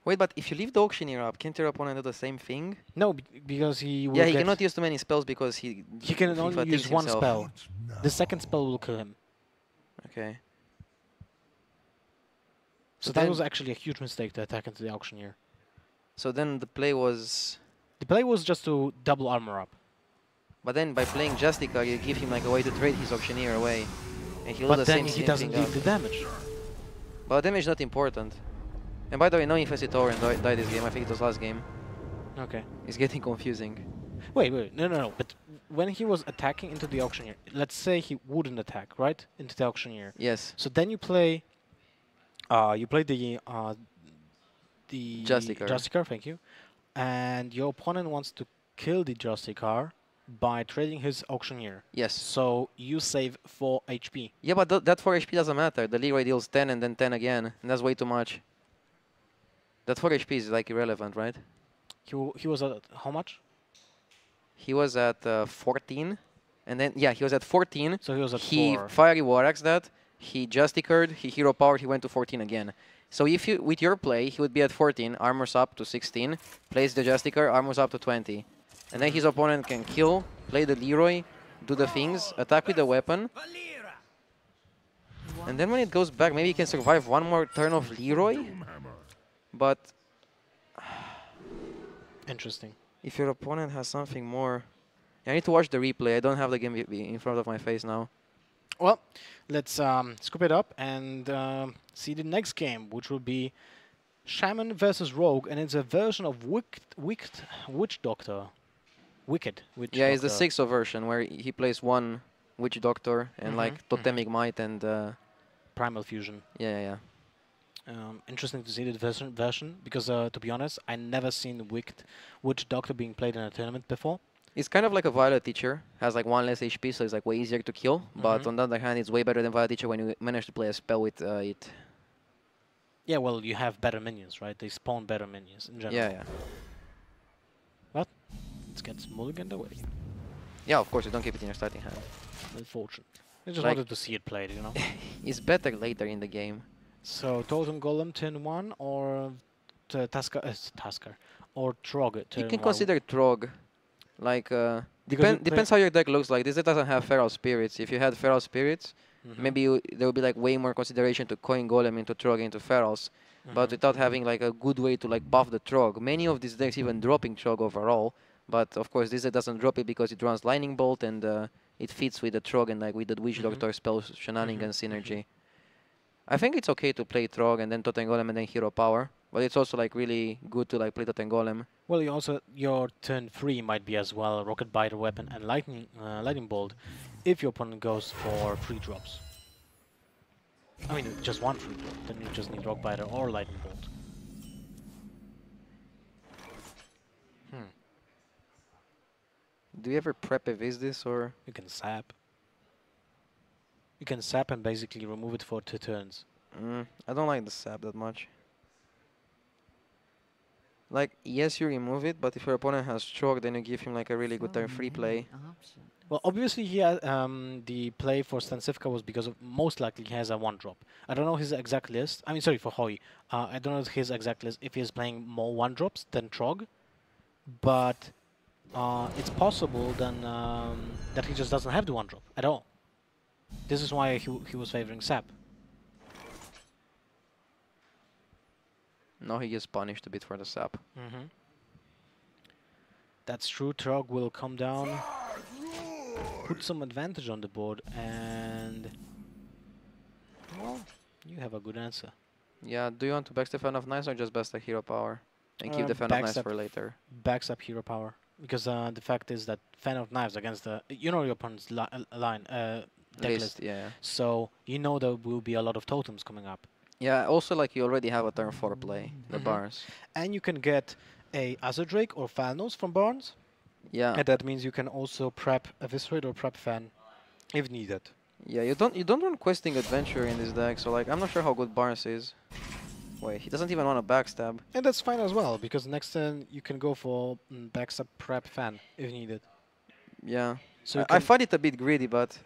Wait, but if you leave the auctioneer up, can't your opponent do the same thing? No, b because he will. Yeah, he cannot use too many spells because he. He can only use one himself. spell. The second spell will kill him. Okay. So, so that was actually a huge mistake to attack into the auctioneer. So then the play was. The play was just to double armor up. But then by playing Justicar, you give him like a way to trade his auctioneer away, and he'll do the same thing. But then he doesn't deal the damage. But damage is not important. And by the way, no infested torrent died this game. I think it was last game. Okay. It's getting confusing. Wait, wait, no, no, no. But when he was attacking into the auctioneer, let's say he wouldn't attack, right? Into the auctioneer. Yes. So then you play. Uh, you play the uh, the Justicar. Justicar, thank you. And your opponent wants to kill the Justicar by trading his auctioneer. Yes. So you save four H P. Yeah, but th that four H P doesn't matter. The Leeroy deals ten and then ten again, and that's way too much. That four H P is like irrelevant, right? He w he was at how much? He was at uh, fourteen, and then yeah, he was at fourteen. So he was at he four. He Fiery War Axe that. He Justicared. He hero powered. He went to fourteen again. So if you with your play, he would be at fourteen, armors up to sixteen, plays the Justicar, armors up to twenty. And then his opponent can kill, play the Leeroy, do the things, attack with the weapon. And then when it goes back, maybe he can survive one more turn of Leeroy. But... Interesting. If your opponent has something more... I need to watch the replay. I don't have the game in front of my face now. Well, let's um, scoop it up and uh, see the next game, which will be Shaman versus Rogue, and it's a version of Wicked, Wicked, Witch Doctor. Wicked Witch yeah, Doctor. It's the six oh version where he plays one Witch Doctor and mm-hmm. like Totemic mm-hmm. Might and uh, Primal Fusion. Yeah, yeah. Um, interesting to see the version, version because uh, to be honest, I never seen Wicked Witch Doctor being played in a tournament before. It's kind of like a Violet Teacher, has like one less H P, so it's like way easier to kill. Mm-hmm. But on the other hand, it's way better than Violet Teacher when you manage to play a spell with uh, it. Yeah, well, you have better minions, right? They spawn better minions in general. Yeah, yeah. But let's get mulliganed away. Yeah, of course, you don't keep it in your starting hand. Unfortunate. I just like wanted to see it played, you know? It's better later in the game. So, Totem Golem turn one or t Tusker, uh, Tusker or Trog turn You can one. consider Trog. Like, uh, depend depends how your deck looks like. This deck doesn't have Feral Spirits. If you had Feral Spirits, mm-hmm. maybe you, there would be like way more consideration to coin Golem into Trog into Ferals, mm-hmm. but without having like a good way to like buff the Trog. Many of these decks even dropping Trog overall, but of course this deck doesn't drop it because it runs Lightning Bolt and uh, it fits with the Trog and like with the Witch mm-hmm. Doctor spells shenanigans mm-hmm. synergy. I think it's okay to play Trog and then Totem Golem and then Hero Power, but it's also like really good to like play Totem Golem. Well, you also your turn three might be as well Rocket Biter Weapon and Lightning uh, Lightning Bolt, if your opponent goes for three drops. I mean, just one free drop. Then you just need Rocket Biter or Lightning Bolt. Hmm. Do you ever prep evis this or? You can sap. You can sap and basically remove it for two turns. Mm, I don't like the sap that much. Like, yes, you remove it, but if your opponent has Trog, then you give him like a really good turn free play. Well, obviously, he had, um, the play for Stan Cifka was because of most likely he has a one-drop. I don't know his exact list. I mean, sorry, for Hoy. Uh, I don't know his exact list if he is playing more one-drops than Trog, but uh, it's possible then um, that he just doesn't have the one-drop at all. This is why he, w he was favoring Sap. No, he gets punished a bit for the sap. Mm-hmm. That's true. Trog will come down, put some advantage on the board, and well, you have a good answer. Yeah. Do you want to backstab Fan of Knives or just best a hero power? And keep uh, the Fan of Knives for later. Backstab hero power. Because uh, the fact is that Fan of Knives against the... You know your opponent's li line, uh, deck list, list. Yeah. So you know there will be a lot of totems coming up. Yeah, also like you already have a turn four play, mm-hmm. the Barnes. And you can get a Azure Drake or Thalnos from Barnes. Yeah. And that means you can also prep Eviscerate or prep Fan if needed. Yeah, you don't you don't want questing adventure in this deck, so like I'm not sure how good Barnes is. Wait, he doesn't even want to backstab. And that's fine as well, because next turn you can go for mm, backstab prep Fan if needed. Yeah. So I, I find it a bit greedy, but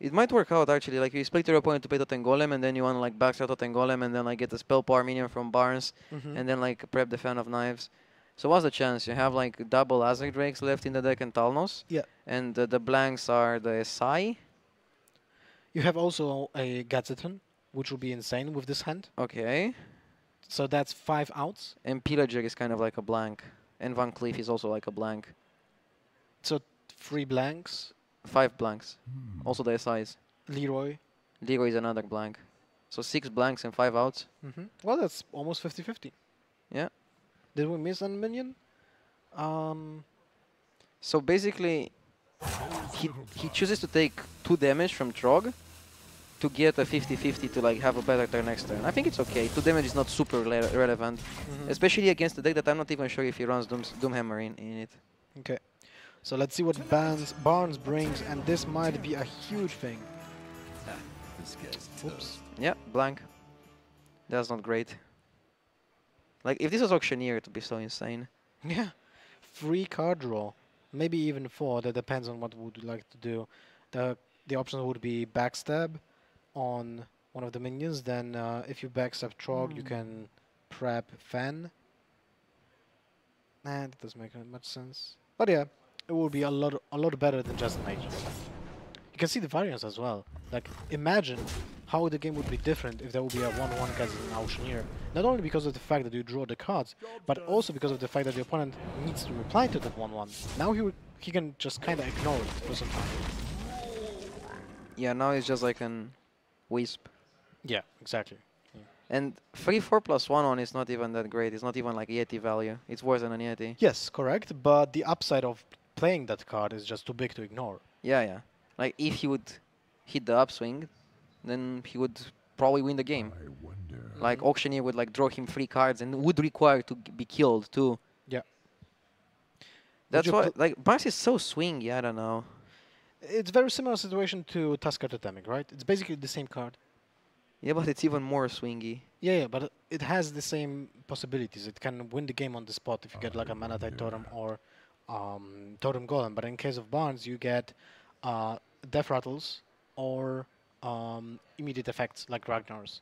it might work out actually. Like you split your opponent to pay Totem Golem, and then you want to like backstab Totem Golem, and then like get the spell power minion from Barnes, mm-hmm. and then like prep the Fan of Knives. So what's the chance? You have like double Azure Drakes left in the deck and Thalnos. Yeah. And uh, the blanks are the Sai. You have also a Gadgetzan, which will be insane with this hand. Okay. So that's five outs. And Pillager is kind of like a blank. And VanCleef is also like a blank. So three blanks? Five blanks. Hmm. Also the S Is. Leeroy. Leeroy is another blank. So six blanks and five outs. Mm-hmm. Well, that's almost fifty fifty. Yeah. Did we miss a minion? Um, so basically, he, he chooses to take two damage from Trog to get a fifty fifty to like have a better turn next turn. I think it's okay. Two damage is not super le relevant, mm-hmm. especially against the deck that I'm not even sure if he runs Doom's, Doomhammer in, in it. Okay, so let's see what Barnes, Barnes brings, and this might be a huge thing. Ah, this guy's Oops. Yeah, blank. That's not great. Like if this was Auctioneer, it would be so insane. Yeah, three card draw, maybe even four. That depends on what would you like to do. The the options would be backstab on one of the minions. Then uh, if you backstab Trog, mm. you can prep Fan. Nah, that doesn't make much sense. But yeah, it would be a lot a lot better than just an agent. You can see the variance as well. Like imagine how the game would be different if there would be a one one Gadgetzan Auctioneer. Not only because of the fact that you draw the cards, but also because of the fact that the opponent needs to reply to that one one. Now he he can just kind of ignore it for some time. Yeah, now he's just like an Wisp. Yeah, exactly. Yeah. And three four plus one on is not even that great. It's not even like Yeti value. It's worse than an Yeti. Yes, correct. But the upside of playing that card is just too big to ignore. Yeah, yeah. Like if he would hit the upswing, then he would probably win the game. I wonder. Like Auctioneer would like draw him three cards and would require to be killed too. Yeah. That's why like Barnes is so swingy. I don't know. It's very similar situation to Tusker Totemic, right? It's basically the same card. Yeah, but it's even more swingy. Yeah, yeah, but it has the same possibilities. It can win the game on the spot if you get like a Mana Tide Totem or um, Totem Golem. But in case of Barnes, you get uh, Death Rattles or Um, immediate effects like Ragnar's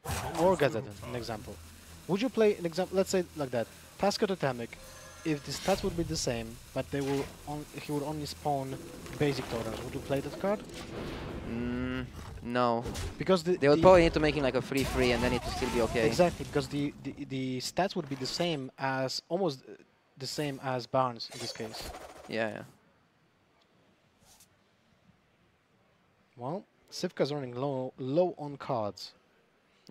or Gadgetzan, an example. Would you play an example? Let's say like that. Tusker Totemic. If the stats would be the same, but they will, on he would only spawn basic totems. Would you play that card? Mm, no. Because the they would the probably need to make him like a three three, and then it would still be okay. Exactly, because the, the the stats would be the same as almost the same as Barnes in this case. Yeah. yeah. Well. Cifka's running low low on cards.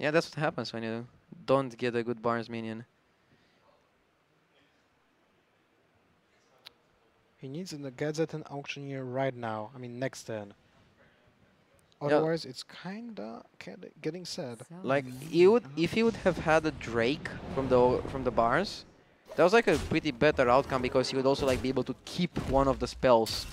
Yeah, that's what happens when you don't get a good Barnes minion. He needs a Gadgetzan Auctioneer right now. I mean, next turn. Otherwise, yeah. it's kinda getting sad. Like, he would, if he would have had a Drake from the from the Barnes, that was like a pretty better outcome because he would also like be able to keep one of the spells.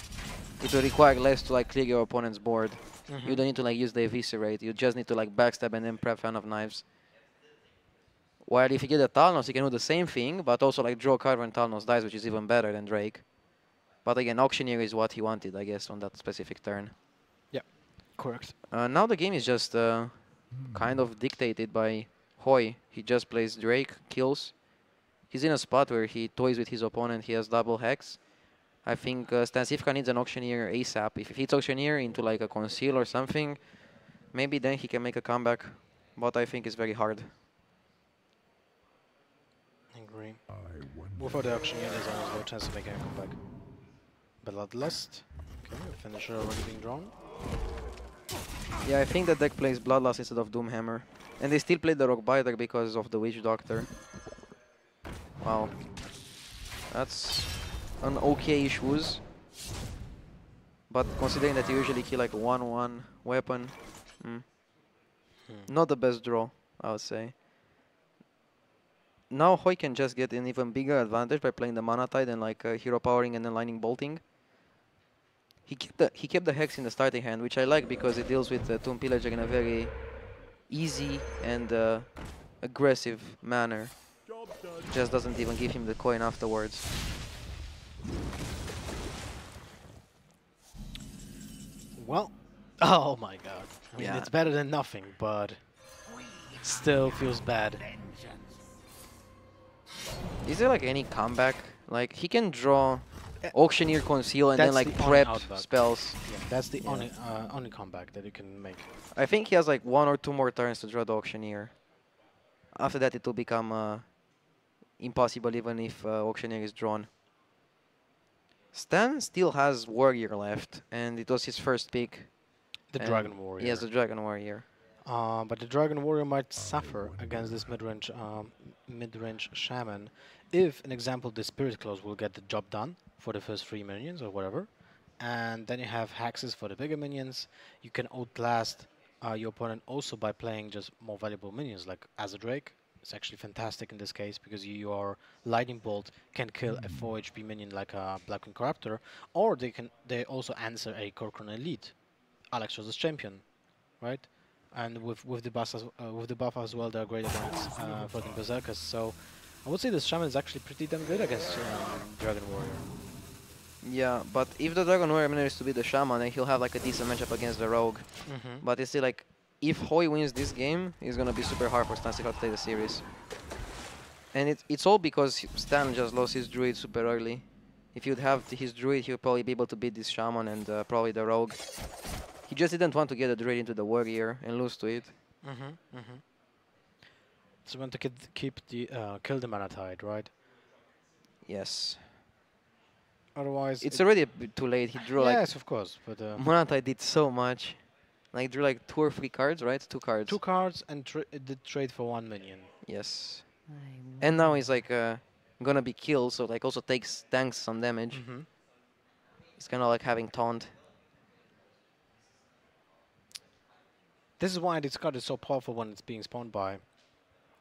It would require less to like clear your opponent's board. Mm-hmm. You don't need to like use the Eviscerate. You just need to like backstab and then prep Fan of Knives. While if you get a Thalnos, you can do the same thing, but also like draw a card when Thalnos dies, which is even better than Drake. But again, Auctioneer is what he wanted, I guess, on that specific turn. Yeah, correct. Uh, now the game is just uh, mm. kind of dictated by Hoy. He just plays Drake, kills. He's in a spot where he toys with his opponent. He has double Hex. I think uh, Stan Cifka needs an Auctioneer ASAP. If he hits Auctioneer into like a Conceal or something, maybe then he can make a comeback. But I think it's very hard. I agree. Without the Auctioneer, there's almost no chance of making a comeback. Bloodlust. Okay, finisher already being drawn. Yeah, I think the deck plays Bloodlust instead of Doomhammer. And they still play the Rockbiter because of the Witch Doctor. Wow. That's an okay-ish Ooze. But considering that you usually kill like one one weapon, mm, hmm. not the best draw, I would say. Now Hoi can just get an even bigger advantage by playing the Mana Tide and like uh, hero powering and then lightning bolting. He kept the he kept the Hex in the starting hand, which I like because it deals with the uh, Tomb Pillager in a very easy and uh, aggressive manner. Just doesn't even give him the coin afterwards. Well, oh my god. I mean, yeah. It's better than nothing, but still feels bad. Is there like any comeback? Like, he can draw Auctioneer, Conceal, and that's then like the prep spells. Yeah, that's the yeah. only uh, only comeback that you can make. I think he has like one or two more turns to draw the Auctioneer. After that, it will become uh, impossible even if uh, Auctioneer is drawn. Stan still has Warrior left, and it was his first pick. The Dragon Warrior. Yes, the Dragon Warrior. Uh, but the Dragon Warrior might suffer against this mid-range um, mid-range Shaman if, an example, the Spirit Claws will get the job done for the first three minions or whatever, and then you have Hexes for the bigger minions. You can outlast uh, your opponent also by playing just more valuable minions like Azure Drake. It's actually fantastic in this case because you, your Lightning Bolt can kill a four H P minion like a Black Wing Corruptor, or they can they also answer a Corcoran Elite, Alex was the champion, right? And with with the buff as, uh, with the buff as well, they're great against uh, fucking Berserkers. So I would say this Shaman is actually pretty damn good against um, Dragon Warrior. Yeah, but if the Dragon Warrior manages to be the Shaman, then he'll have like a decent matchup against the Rogue. Mm-hmm. But it's still like, if Hoi wins this game, it's gonna be super hard for Stan Cifka to play the series. And it, it's all because Stan just lost his Druid super early. If you'd have his Druid, he'll probably be able to beat this Shaman and uh, probably the Rogue. He just didn't want to get a Druid into the Warrior and lose to it. Mm-hmm, mm-hmm. So you want to keep, keep the uh, kill the Mana Tide, right? Yes. Otherwise, it's it already a bit too late. He drew yes, like yes, of course. But uh, Mana Tide did so much. Like drew like two or three cards, right? Two cards. Two cards and tra it did trade for one minion. Yes. And now he's like uh, gonna be killed, so like also takes tanks some damage. Mm-hmm. It's kind of like having taunt. This is why this card is so powerful when it's being spawned by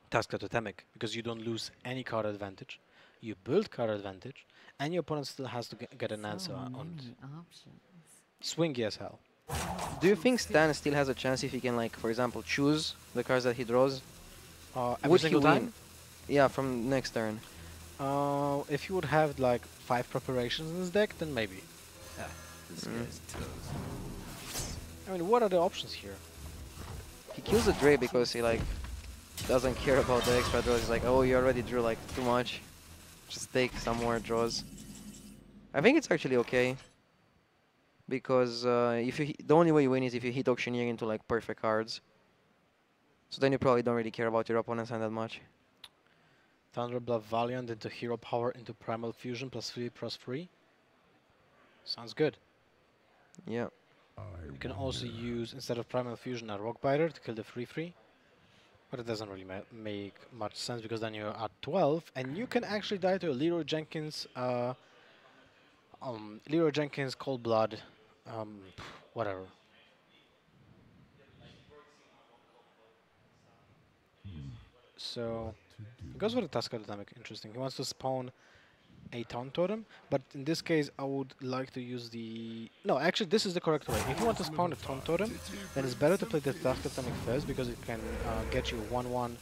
Tusker Totemic, because you don't lose any card advantage, you build card advantage, and your opponent still has to get, get an so answer on it. Swingy as hell. Do you think Stan still has a chance if he can, like, for example, choose the cards that he draws? Uh, every would single he win? Time? Yeah, from next turn. Uh, if you would have like five preparations in this deck, then maybe. Yeah. This mm. guy's toast. I mean, what are the options here? He kills the Drake because he like doesn't care about the extra draws. He's like, oh, you already drew like too much. Just take some more draws. I think it's actually okay because uh, if you the only way you win is if you hit Auctioneer into like perfect cards. So then you probably don't really care about your opponent's hand that much. Thunderbluff Valiant into Hero Power into Primal Fusion plus three plus three. Sounds good. Yeah. You can also use, instead of Primal Fusion, a Rockbiter to kill the three three. But it doesn't really ma make much sense because then you're at twelve and you can actually die to a Leeroy Jenkins, uh, um, Leeroy Jenkins, Cold Blood, um, whatever. Mm. So, it goes for the Tusker Dynamic, interesting. He wants to spawn a taunt totem, but in this case I would like to use the... No, actually this is the correct way. If you want to spawn a taunt totem, then it's better to play the Tusker Tonic first because it can uh, get you one one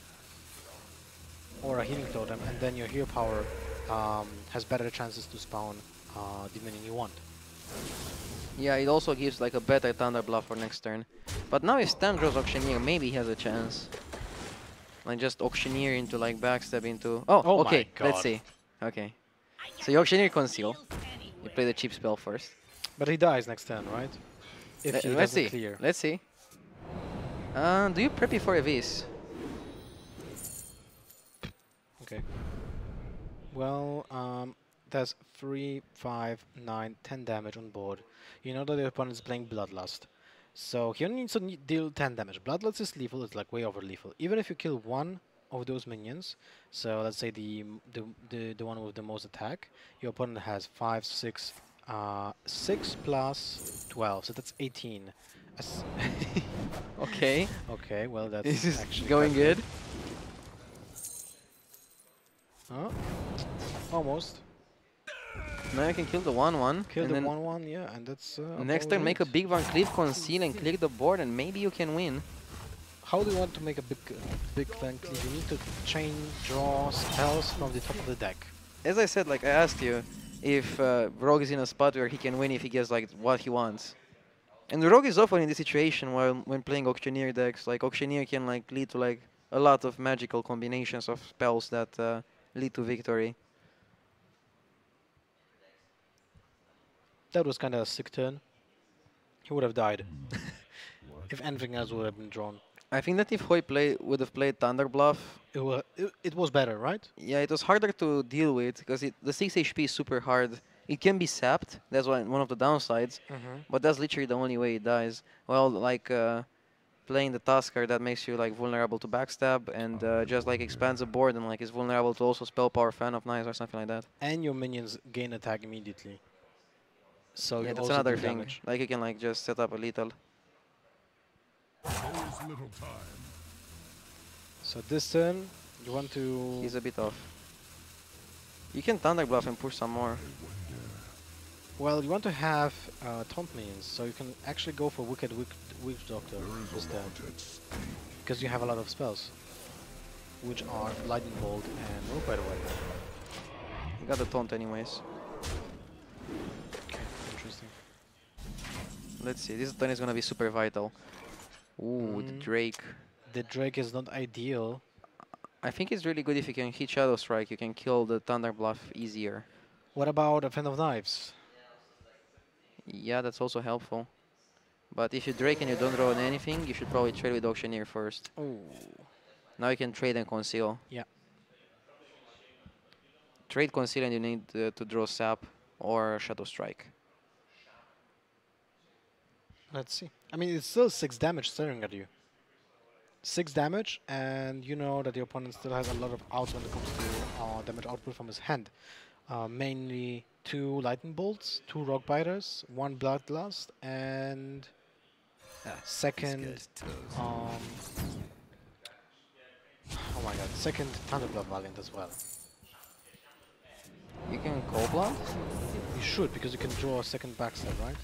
or a healing totem, and then your hero power um, has better chances to spawn uh, the minion you want. Yeah, it also gives like a better Thunder Bluff for next turn. But now if Stan draws Auctioneer, maybe he has a chance. Like just Auctioneer into like Backstab into... Oh, oh okay, let's see. Okay. So you Auctioneer Conceal, you play the cheap spell first. But he dies next turn, right? If Let, he let's see, clear. let's see. Uh, do you prep before Evis? Okay. Well, um, that's three, five, nine, ten damage on board. You know that the opponent is playing Bloodlust. So he only needs to deal ten damage. Bloodlust is lethal, it's like way over lethal. Even if you kill one of those minions. So let's say the the the, the one with the most attack, your opponent has five, six, uh, six plus twelve, so that's eighteen. okay. Okay. Well, that's this is actually going good. good. Oh, almost. Now I can kill the one one. Kill the one one, yeah, and that's... Uh, next time make a big VanCleef, conceal, and clear the board, and maybe you can win. How do you want to make a big uh, big VanCleef? You need to chain draw spells from the top of the deck. As I said, like I asked you, if uh, Rogue is in a spot where he can win if he gets like what he wants. And Rogue is often in this situation while, when playing Auctioneer decks. Like Auctioneer can like lead to like a lot of magical combinations of spells that uh, lead to victory. That was kind of a sick turn. He would have died. If anything else would have been drawn. I think that if Hoy play, would have played Thunder Bluff... It, were, it, it was better, right? Yeah, it was harder to deal with, because it, the six H P is super hard. It can be sapped, that's one, one of the downsides, mm-hmm. but that's literally the only way it dies. Well, like uh, playing the Tusker, that makes you like vulnerable to Backstab, and uh, just like expands the board and like is vulnerable to also Spell Power, Fan of Knives or something like that. And your minions gain attack immediately. So yeah, that's another thing. Damage. Like you can like just set up a lethal. Little time. So this turn, you want to... He's a bit off. You can Thunder Bluff and push some more. Well, you want to have uh, Taunt minions, so you can actually go for Wicked Witch, Witch Doctor this turn. Because you have a lot of spells, which are Lightning Bolt and Rope, by the way. You got the Taunt anyways. Let's see, this turn is gonna be super vital. Ooh, mm. the Drake. The Drake is not ideal. I think it's really good if you can hit Shadow Strike, you can kill the Thunder Bluff easier. What about a Fan of Knives? Yeah, that's also helpful. But if you Drake and you don't draw anything, you should probably trade with Auctioneer first. Ooh. Now you can trade and conceal. Yeah. Trade, conceal, and you need uh, to draw Sap or Shadow Strike. Let's see. I mean, it's still six damage staring at you. Six damage, and you know that your opponent still has a lot of outs when it comes to uh, damage output from his hand. Uh, mainly two Lightning Bolts, two Rock Biters, one Bloodlust, and uh, second... Um, oh my god, second Thunderblood Valiant as well. You can Cold Blood? You should, because you can draw a second Backstab, right?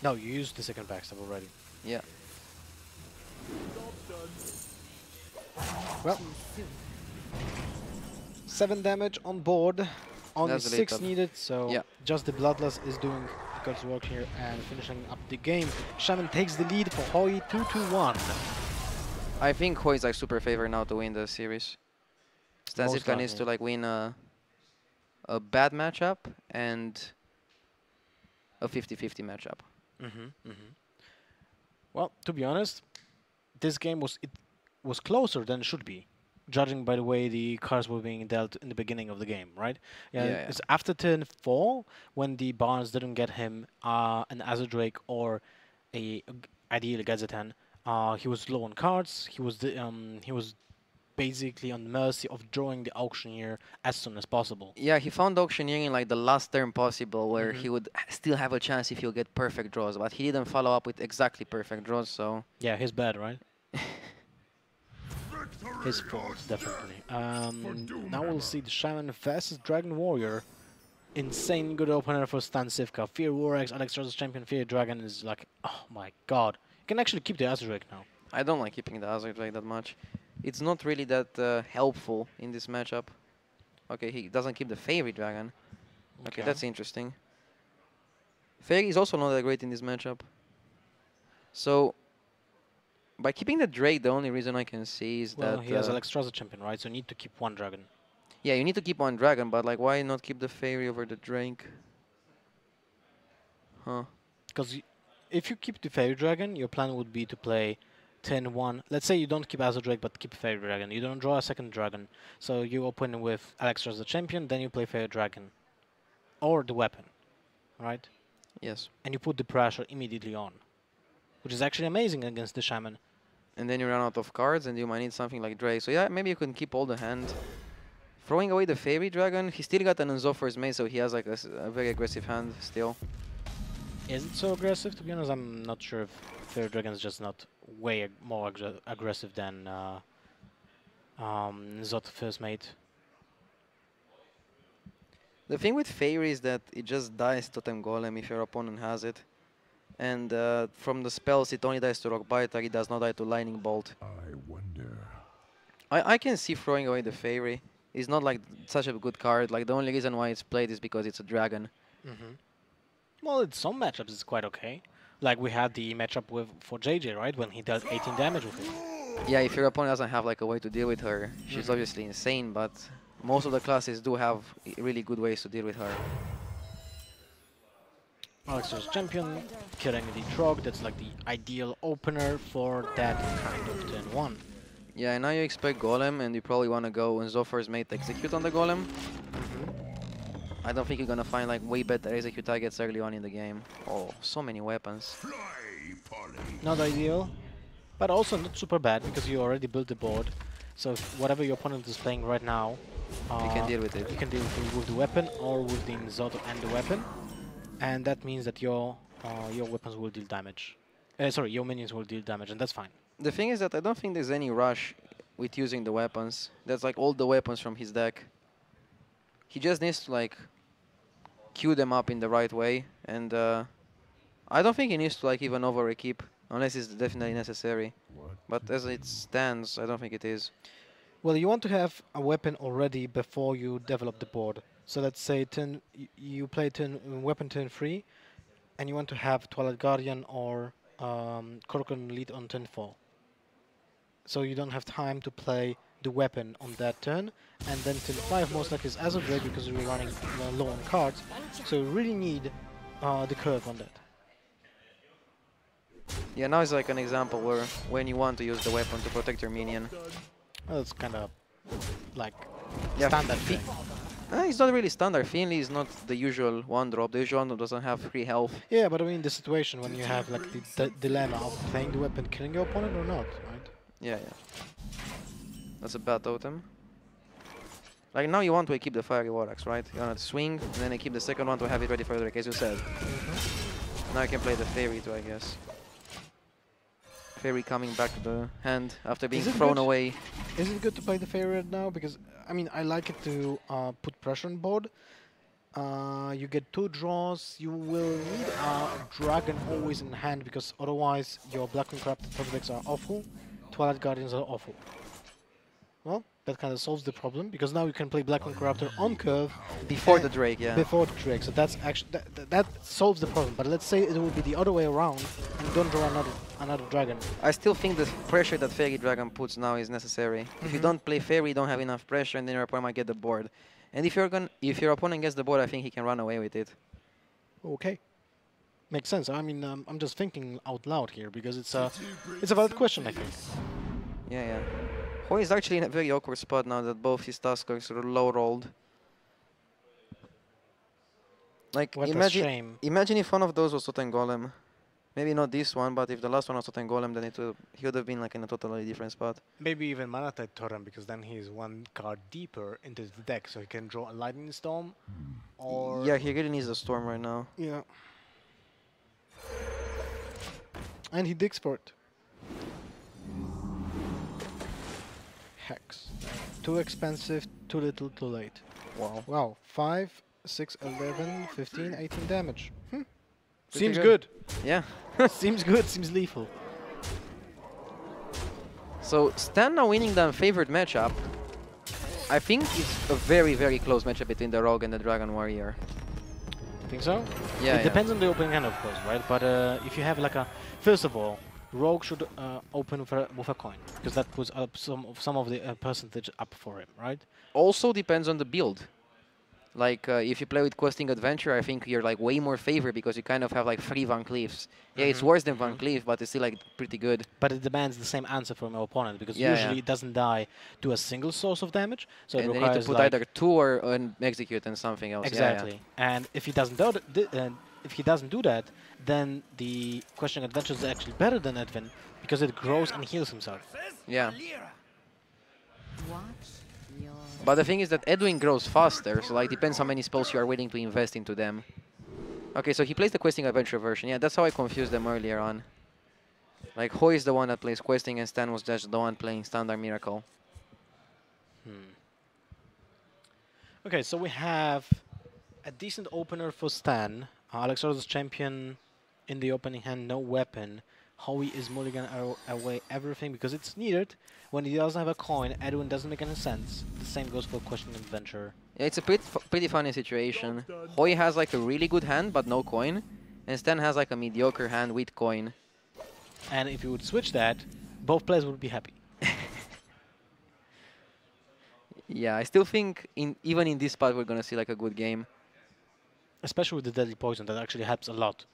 No, you used the second Backstab already. Yeah. Well, seven damage on board, only That's six little. needed, so yeah. just the Bloodlust is doing the God's work here and finishing up the game. Shaman takes the lead for Hoy, two to one. I think Hoy is like super favored now to win the series. Stan Cifka needs to like win a, a bad matchup and a fifty fifty matchup. Mm-hmm, mm-hmm. Well, to be honest, this game was it was closer than it should be, judging by the way the cards were being dealt in the beginning of the game, right? Yeah, yeah, it's yeah. after turn four when the Barnes didn't get him uh, an Azure Drake or a uh, ideal Gadgetzan. Uh, he was low on cards. He was um, he was basically on the mercy of drawing the Auctioneer as soon as possible. Yeah, he found Auctioneer in like the last turn possible, where mm-hmm. he would still have a chance if he'll get perfect draws, but he didn't follow up with exactly perfect draws, so... Yeah, he's bad, right? His fault, definitely. Um, now we'll see the Shaman versus Dragon Warrior. Insane good opener for Stan Cifka. Fiery War Axe, Alexstrasza's champion, Fiery Dragon is like... Oh my god. You can actually keep the Azure Drake now. I don't like keeping the Azure Drake that much. It's not really that uh, helpful in this matchup. Okay, he doesn't keep the Fairy Dragon. Okay, okay, that's interesting. Fairy is also not that great in this matchup. So, by keeping the Drake, the only reason I can see is well, that... he uh, has Alexstrasza champion, right? So you need to keep one Dragon. Yeah, you need to keep one Dragon, but like, why not keep the Fairy over the Drake? Huh. Because if you keep the Fairy Dragon, your plan would be to play... ten one. Let's say you don't keep Azure Drake, but keep Fairy Dragon. You don't draw a second Dragon. So you open with Alexstrasza the champion, then you play Fairy Dragon. Or the weapon. Right? Yes. And you put the pressure immediately on. Which is actually amazing against the Shaman. and then you run out of cards and you might need something like Drake. So yeah, maybe you can keep all the hand. Throwing away the Fairy Dragon, he still got an N'Zoth for his main, so he has like a, a very aggressive hand still. Is it so aggressive? To be honest, I'm not sure if Fairy Dragon is just not way ag more ag aggressive than uh, um, N'Zoth first mate. The thing with Fairy is that it just dies Totem Golem if your opponent has it. And uh, from the spells, it only dies to Rock Biter, it does not die to Lightning Bolt. I wonder. I, I can see throwing away the Fairy. It's not like such a good card. Like the only reason why it's played is because it's a dragon. Mm-hmm. Well, in some matchups it's quite okay. Like we had the matchup with for J J, right? When he does eighteen damage with it. Yeah, if your opponent doesn't have like a way to deal with her, she's mm-hmm. obviously insane. But most of the classes do have really good ways to deal with her. Alex's champion, killing the Trog. That's like the ideal opener for that kind of turn one. Yeah, and now you expect Golem, and you probably want to go and Zoffer's mate execute on the Golem. Mm-hmm. I don't think you're going to find like way better execute targets early on in the game. Oh, so many weapons. Not ideal, but also not super bad, because you already built the board. So if whatever your opponent is playing right now, uh, you can deal with it. You can deal with it with the weapon or with the N'Zoth and the weapon. And that means that your, uh, your weapons will deal damage. Uh, sorry, your minions will deal damage, and that's fine. The thing is that I don't think there's any rush with using the weapons. That's like all the weapons from his deck. He just needs to like queue them up in the right way, and uh, I don't think he needs to like even over equip unless it's definitely necessary. What? But as it stands, I don't think it is. Well, you want to have a weapon already before you develop the board. So let's say turn you play turn weapon turn three, and you want to have Twilight Guardian or um, Korokon lead on turn four. So you don't have time to play the weapon on that turn, and then turn five most likely is Azure Drake because we're running uh, low on cards, so you really need uh, the curve on that. Yeah, now it's like an example where when you want to use the weapon to protect your minion. Well, it's kind of like yeah, standard thing. Uh, it's not really standard. Finley is not the usual one drop. The usual one drop doesn't have free health. Yeah, but I mean the situation when you have like the d dilemma of playing the weapon, killing your opponent or not, right? Yeah, yeah. That's a bad totem. Like now you want to keep the Fiery War Axe, right? You want to swing, and then keep the second one to have it ready for the Drake, as you said. Mm-hmm. Now you can play the Fairy too, I guess. Fairy coming back to the hand after being thrown good? away. Is it good to play the Fairy right now? Because, I mean, I like it to uh, put pressure on board. Uh, you get two draws, you will need a dragon always in hand, because otherwise your Black and Corrupted top decks are awful, Twilight Guardians are awful. Well, that kind of solves the problem, because now you can play Black and Corrupted on curve before the Drake, yeah. Before the Drake, so that's actually that, that, that solves the problem. But let's say it would be the other way around, and don't draw another another dragon. I still think the pressure that Fairy Dragon puts now is necessary. Mm-hmm. If you don't play Fairy, you don't have enough pressure, and then your opponent might get the board. And if you're gonna, if your opponent gets the board, I think he can run away with it. Okay, makes sense. I mean, um, I'm just thinking out loud here because it's a it's a valid question, I think. Yeah, yeah. Hoi is actually in a very awkward spot now that both his Tuskers are low rolled. Like, what imagine, a shame. Imagine if one of those was Totem Golem. Maybe not this one, but if the last one was Totem Golem, then it would, he would have been like in a totally different spot. Maybe even Mana Tide Totem, because then he's one card deeper into the deck, so he can draw a Lightning Storm. Or yeah, he really needs a Storm right now. Yeah. And he digs for it. Hex. Too expensive, too little, too late. Wow. Wow. five, six, eleven, fifteen, eighteen damage. Hmm. Seems good. good. Yeah. Seems good, seems lethal. So, Stan now winning the unfavored matchup. I think it's a very, very close matchup between the Rogue and the Dragon Warrior. Think so? Yeah. It yeah. depends on the opening hand, of course, right? But uh, if you have like a. First of all, Rogue should uh, open with a, with a coin, because that was up some of, some of the uh, percentage up for him, right? Also depends on the build. Like, uh, if you play with Questing Adventure, I think you're like way more favored because you kind of have like three VanCleefs. Yeah, mm-hmm. It's worse than VanCleef, but it's still like pretty good. But it demands the same answer from your opponent, because yeah, usually yeah. it doesn't die to a single source of damage. So and it requires they need to put like either two or uh, an execute and something else. Exactly. Yeah, yeah. And if he doesn't do th th uh, if he doesn't do that, then the Questioning Adventure is actually better than Edwin, because it grows and heals himself. Yeah. But the thing is that Edwin grows faster, so like depends how many spells you are willing to invest into them. Okay, so he plays the Questing Adventure version. Yeah, that's how I confused them earlier on. Like, Hoi is the one that plays Questing, and Stan was just the one playing Standard Miracle. Hmm. Okay, so we have a decent opener for Stan. Uh, Alexordo's champion in the opening hand, no weapon. Hoi is mulligan away everything because it's needed. When he doesn't have a coin, Edwin doesn't make any sense. The same goes for Questing Adventure. Yeah, it's a pretty, pretty funny situation. Hoi has like a really good hand, but no coin. And Stan has like a mediocre hand with coin. And if you would switch that, both players would be happy. Yeah, I still think in even in this part we're gonna see like a good game. Especially with the Deadly Poison, that actually helps a lot.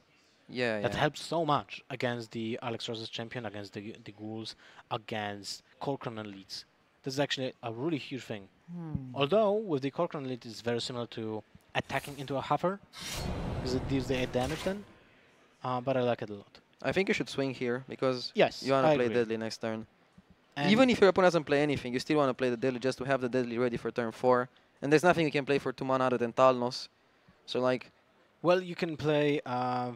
Yeah, that yeah. helps so much against the Alexstrasza's champion, against the the ghouls, against Corcoran elites. This is actually a really huge thing. Hmm. Although with the Corcoran elite, it's very similar to attacking into a hover, because it deals the eight damage then. Uh, but I like it a lot. I think you should swing here because yes, you wanna I play agree. Deadly next turn. And even if your opponent doesn't play anything, you still want to play the Deadly just to have the Deadly ready for turn four. And there's nothing you can play for two mana other than Thalnos. So like... Well, you can play uh,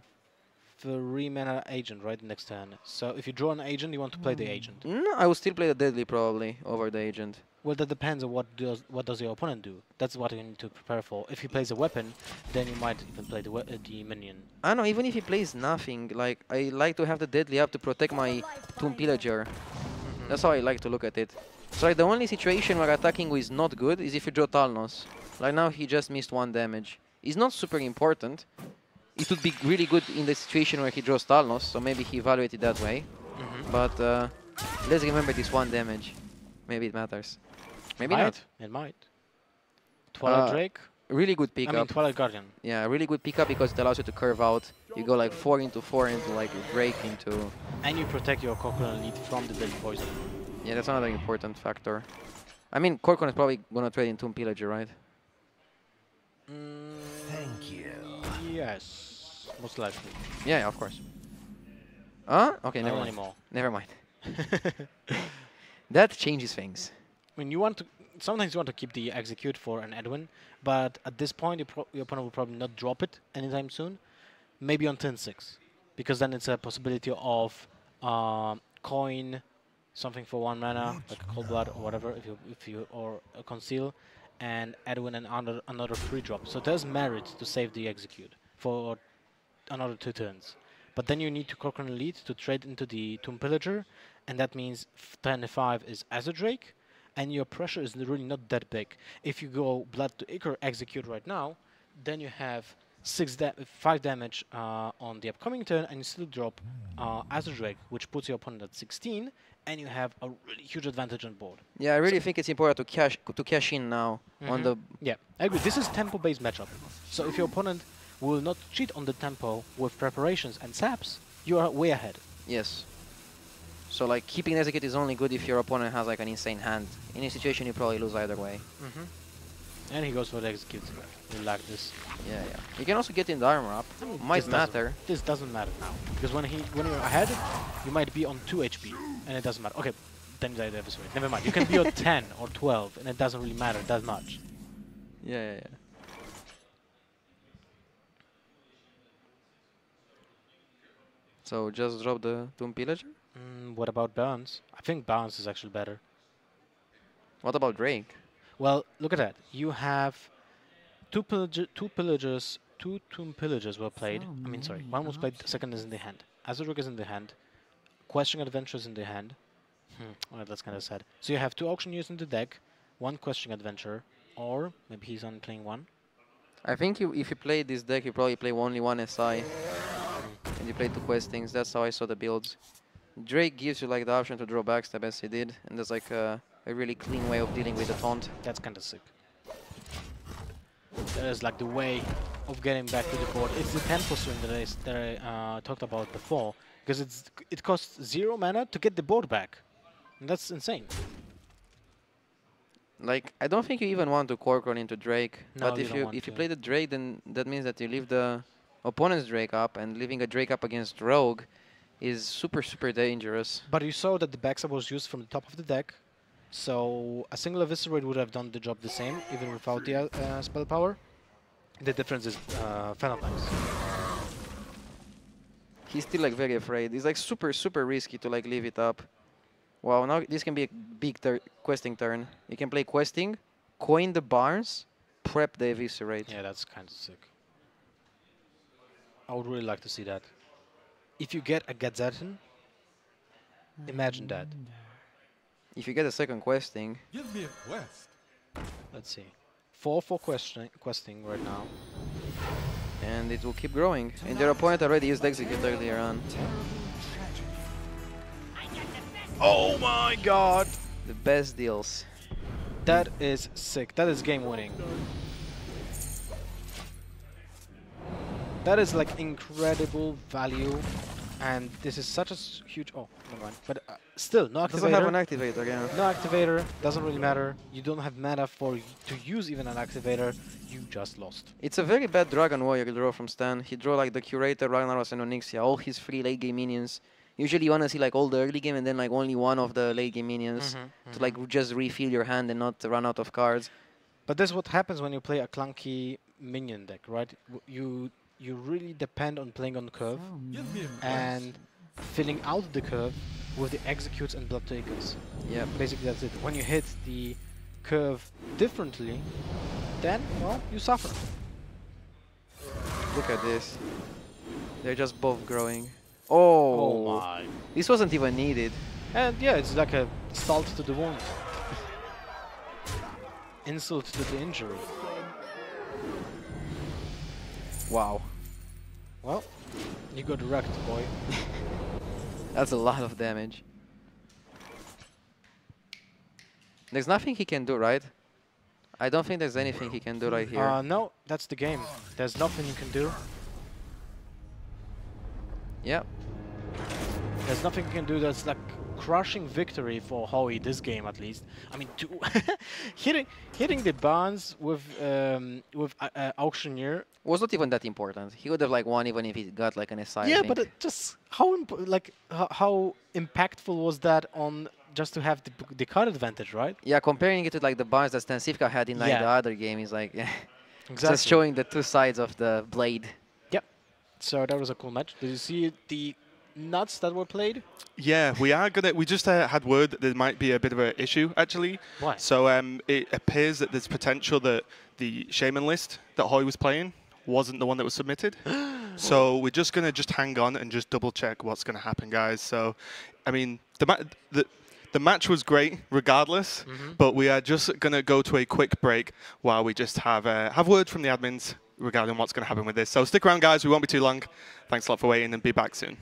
three mana agent, right, next turn. So if you draw an agent, you want to play mm. the agent. No, I would still play the Deadly probably over the agent. Well, that depends on what does what does your opponent do. That's what you need to prepare for. If he plays a weapon, then you might even play the, we uh, the minion. I know, even if he plays nothing, like I like to have the Deadly up to protect my Tomb Pillager. That's how I like to look at it. So like the only situation where attacking is not good is if you draw Thalnos. Like now he just missed one damage. It's not super important. It would be really good in the situation where he draws Thalnos, so maybe he evaluated that way. Mm-hmm. But uh, let's remember this one damage. Maybe it matters. Maybe might. not. It might. Twilight uh, Drake. Really good pickup. I mean Twilight Guardian. Yeah, really good pickup because it allows you to curve out. You go like four into four into like a break into. And you protect your Corcoran lead from the Deadly Poison. Yeah, that's another important factor. I mean, Corcoran is probably gonna trade in Tomb Pillager, right? Mm, Thank you. Yes, most likely. Yeah, yeah of course. Huh? Okay, never mind. Anymore. Never mind. That changes things. I mean, you want to. Sometimes you want to keep the execute for an Edwin, but at this point, your, pro your opponent will probably not drop it anytime soon. Maybe on turn six, because then it's a possibility of um, coin something for one mana, like Cold Blood or whatever, if you if you or uh, Conceal, and Edwin and another another free drop. So there's merit to save the execute for another two turns, but then you need to Corcoran Elite to trade into the Tomb Pillager, and that means turn five is Azure Drake. And your pressure is really not that big. If you go Blood to Ichor execute right now, then you have six da five damage uh, on the upcoming turn, and you still drop uh, Azure Drake, which puts your opponent at sixteen, and you have a really huge advantage on board. Yeah, I really so think it's important to cash to cash in now mm-hmm. on the. Yeah, I agree. This is tempo-based matchup. So if your opponent will not cheat on the tempo with preparations and saps, you are way ahead. Yes. So like keeping an execute is only good if your opponent has like an insane hand. In a situation you probably lose either way. Mm-hmm. And he goes for the execute. You like this. Yeah, yeah. You can also get in the armor up. I mean, might this matter. Doesn't, this doesn't matter now because when he when you're ahead, you might be on two H P and it doesn't matter. Okay, then you die the episode. Never mind. You can be on ten or twelve and it doesn't really matter that much. Yeah, yeah, yeah. So just drop the Tomb Pillager. Mm, what about Barnes? I think Barnes is actually better. What about Drake? Well, look at that. You have two pillager, two pillagers, two tomb pillagers were played. Oh I mean, sorry, one was played. The second is in the hand. Azure Drake is in the hand. Questing Adventure is in the hand. Hmm. Alright, that's kind of sad. So you have two auctioneers in the deck, one Questing Adventure, or maybe he's only playing one. I think you, if you play this deck, you probably play only one S I, and you play two Questings. That's how I saw the builds. Drake gives you like the option to draw Backstab as he did, and that's like uh, a really clean way of dealing with the taunt. That's kind of sick. That is like the way of getting back to the board. It's the tempo swing that I, that I uh, talked about before, because it's it costs zero mana to get the board back, and that's insane. Like I don't think you even want to Corcoran into Drake, no, but you if you if to. you play the Drake, then that means that you leave the opponent's Drake up, and leaving a Drake up against Rogue is super, super dangerous. But you saw that the backstab was used from the top of the deck, so a single Eviscerate would have done the job the same, even without the uh, spell power. The difference is uh, Fan of Knives. He's still like very afraid. It's like super, super risky to like leave it up. Wow, now this can be a big questing turn. You can play questing, coin the Barnes, prep the Eviscerate. Yeah, that's kind of sick. I would really like to see that. If you get a Gadgetzan, imagine that. If you get a second questing. Give me a quest. Let's see. Four for questing, questing right now. And it will keep growing. And their opponent already used Execute earlier on. Oh my god! The best deals. That is sick. That is game winning. That is like incredible value. And this is such a huge... Oh, never mind. But uh, still, no activator. Doesn't have an activator, yeah. No activator. Doesn't really matter. You don't have mana for to use even an activator. You just lost. It's a very bad Dragon Warrior draw from Stan. He drew like the Curator, Ragnaros, and Onyxia. All his free late game minions. Usually you want to see like all the early game and then like only one of the late game minions mm-hmm, mm-hmm. to like just refill your hand and not run out of cards. But that's what happens when you play a clunky minion deck, right? You... You really depend on playing on curve and filling out the curve with the executes and blood takers. Yeah, basically that's it. When you hit the curve differently, then, well, you suffer. Look at this. They're just both growing. Oh, oh my. This wasn't even needed. And yeah, it's like a salt to the wound. Insult to the injury. Wow. Well, you got wrecked, boy. That's a lot of damage. There's nothing he can do, right? I don't think there's anything he can do right here. Uh, no, that's the game. There's nothing you can do. Yep. There's nothing you can do that's like crushing victory for Howie this game at least. I mean, two hitting hitting the Barnes with um, with uh, uh, Auctioneer was not even that important. He would have like won even if he got like an S I. Yeah, but it just how imp like how, how impactful was that on just to have the, the card advantage, right? Yeah, comparing it to like the Barnes that Stan Cifka had in like yeah. the other game is like exactly. just showing the two sides of the blade. Yep. So that was a cool match. Did you see the nuts that were played? Yeah, we are gonna. We just uh, had word that there might be a bit of an issue actually. Why? So um, it appears that there's potential that the Shaman list that Hoy was playing wasn't the one that was submitted. So we're just gonna just hang on and just double check what's gonna happen, guys. So, I mean, the ma the the match was great regardless, mm-hmm. but we are just gonna go to a quick break while we just have uh, have word from the admins regarding what's gonna happen with this. So stick around, guys. We won't be too long. Thanks a lot for waiting, and be back soon.